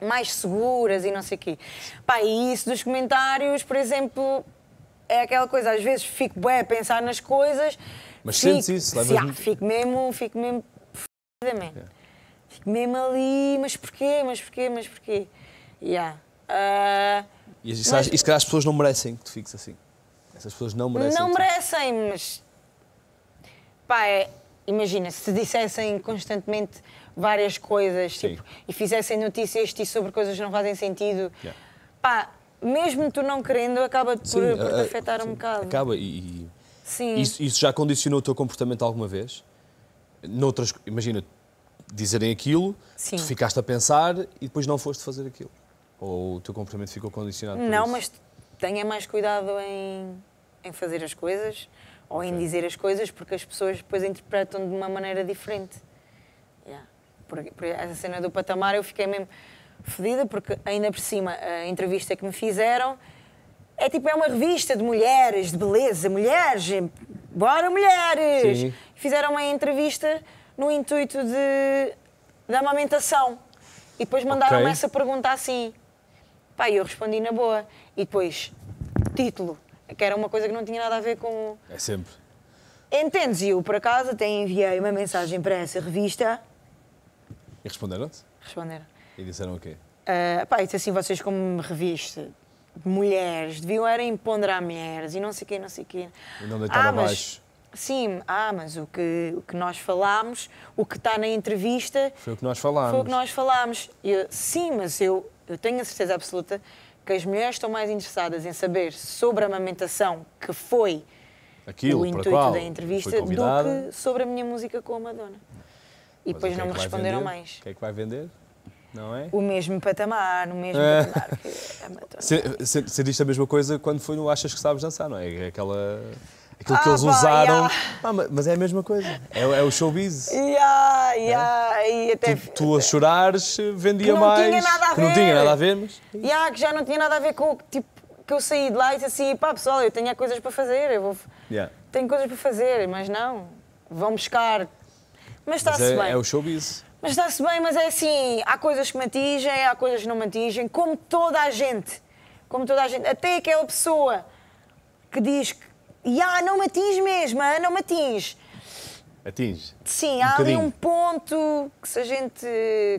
mais seguras e não sei o quê. Pá, e isso dos comentários, por exemplo, é aquela coisa, às vezes fico bem a pensar nas coisas... Mas sentes isso? Fico mesmo... Fico mesmo ali, mas porquê? Yeah. E se calhar as pessoas não merecem que tu fiques assim. Essas pessoas não merecem. Não merecem, mas... Pá, é... Imagina, se dissessem constantemente várias coisas, tipo, e fizessem notícias sobre coisas que não fazem sentido, pá, mesmo tu não querendo, acaba por te afetar um bocado. Acaba e... Sim. Isso já condicionou o teu comportamento alguma vez? Noutras, imagina, dizerem aquilo, tu ficaste a pensar e depois não foste fazer aquilo. Ou o teu comportamento ficou condicionado por isso? Mas tenha mais cuidado em fazer as coisas ou em dizer as coisas, porque as pessoas depois interpretam de uma maneira diferente. Por essa cena do patamar eu fiquei mesmo fodida, porque ainda por cima a entrevista que me fizeram é tipo, é uma revista de mulheres, de beleza, mulheres, bora mulheres! Sim. Fizeram uma entrevista no intuito da amamentação. E depois mandaram-me essa pergunta assim. Pá, eu respondi na boa. E depois, título, que era uma coisa que não tinha nada a ver com... É sempre. Entendes? E eu, por acaso, até enviei uma mensagem para essa revista. E responderam-te? Responderam. E disseram o quê? Pá, disse assim, vocês como revista de mulheres, deviam era empoderar mulheres e não sei o quê, não sei o quê. E não deitar abaixo. Sim, mas o que nós falámos, o que está na entrevista... Foi o que nós falámos. Foi o que nós falámos. Sim, mas eu tenho a certeza absoluta que as mulheres estão mais interessadas em saber sobre a amamentação, que foi aquilo, o intuito da entrevista, do que sobre a minha música com a Madonna. E depois não me responderam mais. O que é que vai vender? Não é? O mesmo patamar, patamar que a Madonna. Você diz a mesma coisa quando foi no Achas Que Sabes Dançar, não é? Aquela... Aquilo que eles usaram... Yeah. Mas é a mesma coisa. É o showbiz. E até... Tu a chorares, vendia que mais... Não tinha nada a ver. Mas... que já não tinha nada a ver com o tipo, que eu saí de lá e disse assim, pá, pessoal, eu tenho coisas para fazer, eu vou... Tenho coisas para fazer, mas não. Vão buscar. Mas está-se bem. É o showbiz. Mas está-se bem, mas é assim, há coisas que me atingem, há coisas que não me atingem, como toda a gente. Como toda a gente. Até aquela pessoa que diz que não me atinge mesmo, não me atinge. Atinge? Sim, há ali um ponto que se a gente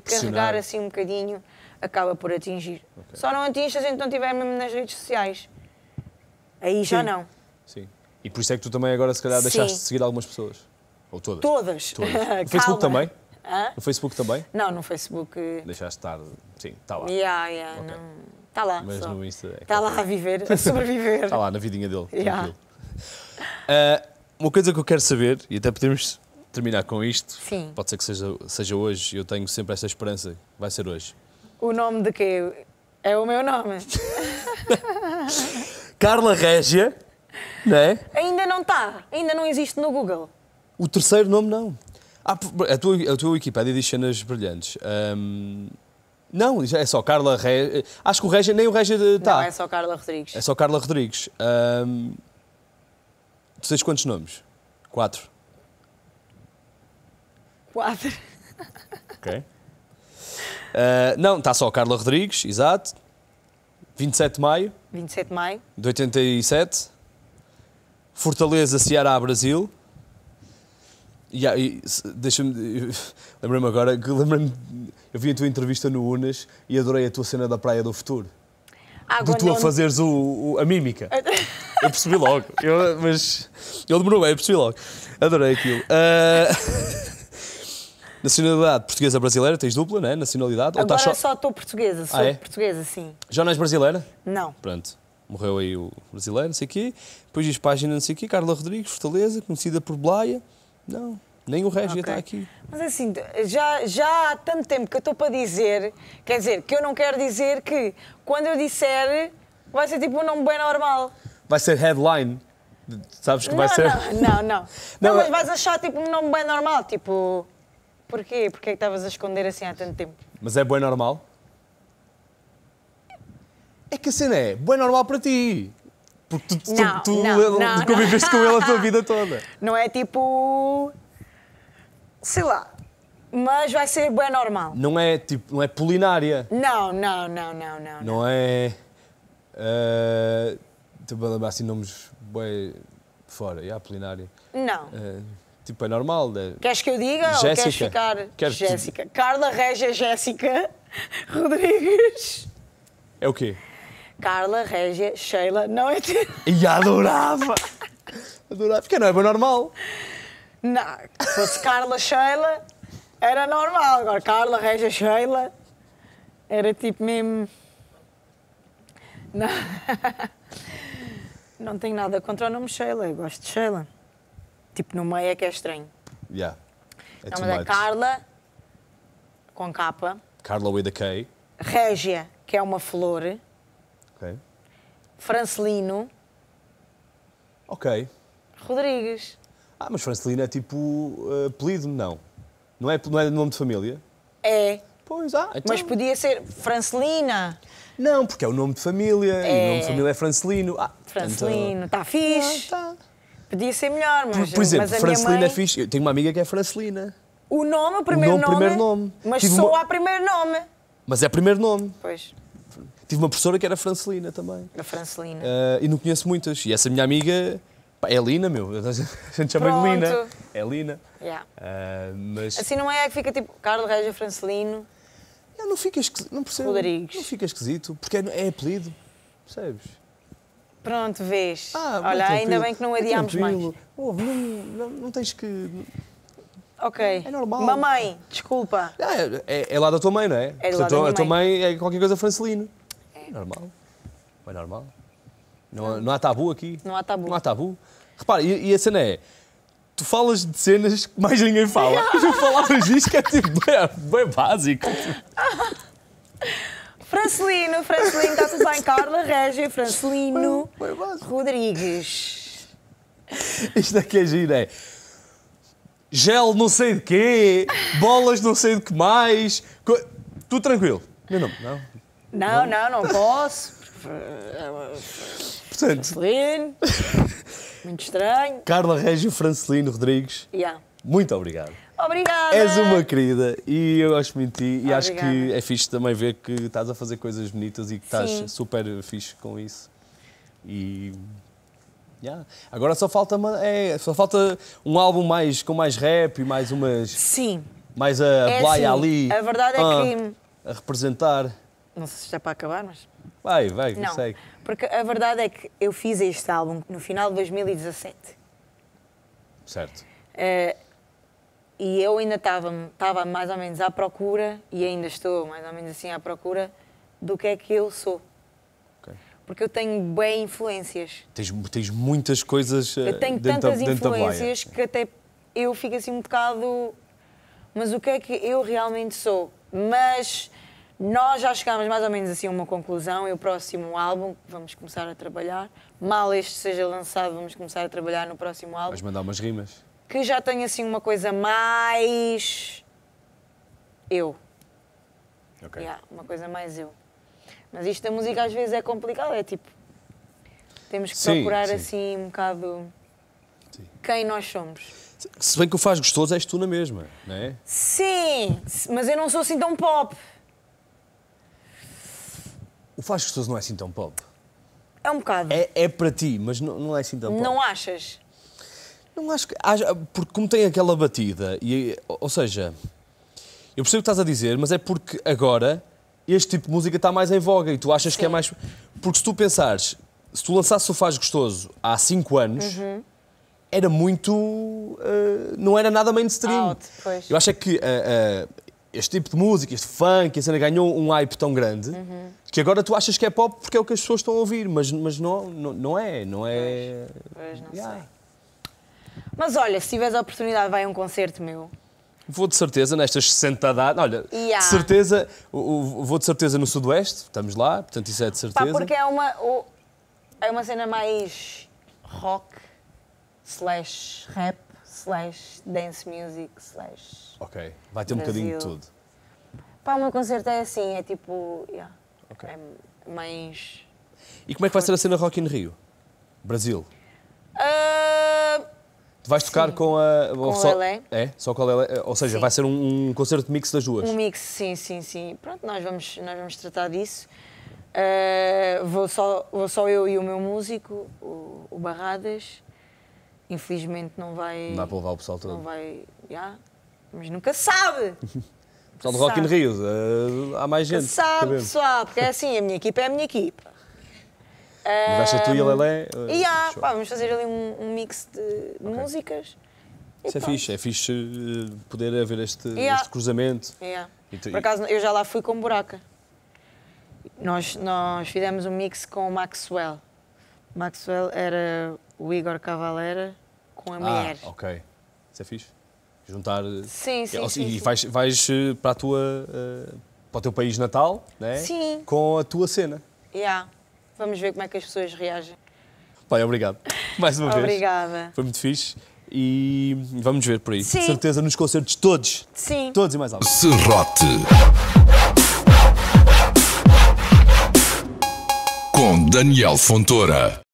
carregar assim um bocadinho, acaba por atingir. Okay. Só não atinge se a gente não estiver mesmo nas redes sociais. Aí já não. Sim. E por isso é que tu também agora se calhar deixaste de seguir algumas pessoas? Ou todas? Todas. No Facebook também? Hã? No Facebook também? Não, no Facebook... Deixaste estar... Sim, está lá. Está lá. Mas no Insta... Está lá a viver, a sobreviver. Está lá, na vidinha dele. Uma coisa que eu quero saber, e até podemos terminar com isto, pode ser que seja hoje, eu tenho sempre essa esperança, vai ser hoje. O nome de quê? É o meu nome. Karla Régia, não é? Ainda não está, ainda não existe no Google. O terceiro nome não. A tua Wikipedia diz cenas brilhantes. Não, é só Karla Régia. Acho que o Régia, nem o Régia está. Não, é só Karla Rodrigues. É só Karla Rodrigues. Tu tens quantos nomes? 4. 4. Ok. Não, está só Karla Rodrigues, exato. 27 de maio. 27 de maio. De 87. Fortaleza, Ceará, Brasil. Deixa-me... Lembrei-me agora que eu vi a tua entrevista no Unas e adorei a tua cena da Praia do Futuro. De tu a fazeres a mímica. Eu percebi logo. Ele demorou bem, eu percebi logo. Adorei aquilo. Nacionalidade portuguesa brasileira, tens dupla, não é? Nacionalidade. Agora só estou portuguesa, portuguesa, sim. Já não és brasileira? Não. Pronto. Morreu aí o brasileiro, não sei o quê. Depois diz página, não sei o quê. Karla Rodrigues, Fortaleza, conhecida por Blaya. Não, nem o Régia está aqui. Mas assim, já há tanto tempo que eu estou para dizer, quer dizer, que eu não quero dizer que quando eu disser vai ser tipo um nome bem normal. Vai ser headline, sabes que vai ser... Não, mas vais achar tipo um nome bem normal, tipo... Porquê? Porquê é que estavas a esconder assim há tanto tempo? Mas é bem normal? É que a cena é bem normal para ti. Porque tu conviveste com ele a tua vida toda. Não é tipo... Sei lá. Mas vai ser bem normal. Não é tipo... Não é culinária. Não. Não é... Estou a lembrar assim nomes bem fora. Culinária. Não. Tipo, é normal. É... Queres que eu diga Jéssica. Ou queres ficar? Quero Jéssica. Que... Karla, Régia, Jéssica Rodrigues. É o quê? Karla, Régia, Sheila, não é teu. E adorava! Adorava, porque não é bem normal. Não, se fosse Karla, Sheila, era normal. Agora, Karla, Régia, Sheila, era tipo mesmo... Não. Não tenho nada contra o nome Sheila, eu gosto de Sheila. Tipo, no meio é que é estranho. Yeah. Não, mas é Karla, com capa. Karla with a K. Régia, que é uma flor. Ok. Francelino. Ok. Rodrigues. Ah, mas Francelino é tipo apelido, não? Não é, não é nome de família? É. Pois, ah, então... Mas podia ser Francelina. Não, porque é o nome de família, é. E o nome de família é Francelino. Ah, Francelino, está então... fixe. Ah, tá. Podia ser melhor, mas... Por exemplo, mas a Francelina minha mãe... é fixe. Eu tenho uma amiga que é Francelina. O nome, o primeiro nome? Primeiro nome. Mas tive só uma... há primeiro nome. Mas é primeiro nome. Pois. Tive uma professora que era Francelina também. A Francelina. E não conheço muitas. E essa minha amiga... É Lina, meu. A gente chama de Lina. É Lina. Yeah. Mas... Assim não é que fica tipo Karla, Régia, Francelino... Não, não fica esquisito, não percebo. Rodrigues. Não fica esquisito, porque é apelido, percebes? Pronto, vês. Ah, olha, ainda bem que não adiámos mais. Oh, não tens que... Ok. É normal. Mamãe, desculpa. É lá da tua mãe, não é? É lá da minha mãe. A tua mãe é qualquer coisa Francelino. É normal. É normal. Não há tabu aqui. Não há tabu. Não há tabu. Repara, e a cena é... Tu falas de cenas que mais ninguém fala. Tu falavas disto que é tipo bem básico. Francelino, está tudo bem. Karla, Régia, Francelino, Rodrigues. Isto aqui é giro, é? Gel não sei de quê, bolas não sei de que mais. Tudo tranquilo. Meu nome, não? Não posso. Portanto... Francelino... Muito estranho. Karla, Régia, Francelino Rodrigues. Yeah. Muito obrigado. Obrigada. És uma querida e eu gosto muito de ti. E acho que é fixe também ver que estás a fazer coisas bonitas e que estás super fixe com isso. E... Yeah. Agora só falta, um álbum com mais rap e mais umas... Sim. Mais a Blaya ali. A verdade é que... A representar. Não sei se está para acabar, mas... Vai, não sei. Porque a verdade é que eu fiz este álbum no final de 2017. Certo. E eu ainda estava mais ou menos à procura, e ainda estou mais ou menos assim à procura, do que é que eu sou. Okay. Porque eu tenho bem influências. Tens muitas coisas eu tenho tantas influências que até eu fico assim um bocado... Mas o que é que eu realmente sou? Mas... Nós já chegámos mais ou menos assim a uma conclusão e o próximo álbum vamos começar a trabalhar. Mal este seja lançado, vamos começar a trabalhar no próximo álbum. Vais mandar umas rimas? Que já tenha assim uma coisa mais... eu. Ok. Yeah, uma coisa mais eu. Mas isto da música às vezes é complicado, é tipo... Temos que procurar assim um bocado quem nós somos. Se bem que o faz gostoso és tu na mesma, não é? Sim, mas eu não sou assim tão pop. O faz gostoso não é assim tão pop? É um bocado. É para ti, mas não é assim tão pop. Não achas? Não acho que... Porque como tem aquela batida, ou seja, eu percebo o que estás a dizer, mas é porque agora este tipo de música está mais em voga e tu achas que é mais... Porque se tu pensares, se tu lançasses o faz gostoso há 5 anos, era muito... não era nada mainstream. Pois. Eu acho que... Este tipo de música, este funk, a cena ganhou um hype tão grande que agora tu achas que é pop porque é o que as pessoas estão a ouvir, mas não é. Pois não sei. Mas olha, se tiveres a oportunidade, vai a um concerto meu. Vou de certeza, nestas 60 datas. Olha, de certeza, vou de certeza no Sudoeste, estamos lá, portanto isso é de certeza. Porque é uma cena mais rock, slash rap. Slash dance music, slash... Ok, vai ter um bocadinho de tudo. Pá, o meu concerto é assim, é tipo... Yeah, okay. É mais... E como é que vai ser a cena Rock in Rio? Brasil? Vais tocar com a... Com só... Lelé. É, só com a Lelé. Ou seja, vai ser um concerto mix das duas. Um mix, sim. Pronto, nós vamos tratar disso. Vou só eu e o meu músico, o Barradas. infelizmente não vai... Não dá para levar o pessoal todo. Não vai... Yeah, mas nunca sabe! O pessoal do Rock in Rio, há mais gente. Sabe, pessoal, porque é assim, a minha equipa é a minha equipa. Mas vais tu e a Lelé? E há, pá, vamos fazer ali um mix de músicas. Isso é fixe poder haver este cruzamento. Por acaso, eu já lá fui com Buraka. Nós fizemos um mix com o Maxwell. Maxwell era o Igor Cavalera com a mulher. Ah, ok. Isso é fixe. Juntar... Sim. Vais para a tua... para o teu país natal, né? Sim. Com a tua cena. Yeah. Vamos ver como é que as pessoas reagem. Pai, obrigado. Mais uma vez. Obrigada. Foi muito fixe. E vamos ver por aí. Sim. De certeza nos concertos todos. Sim. Todos e mais algo. Serrote. Com Daniel Fontoura.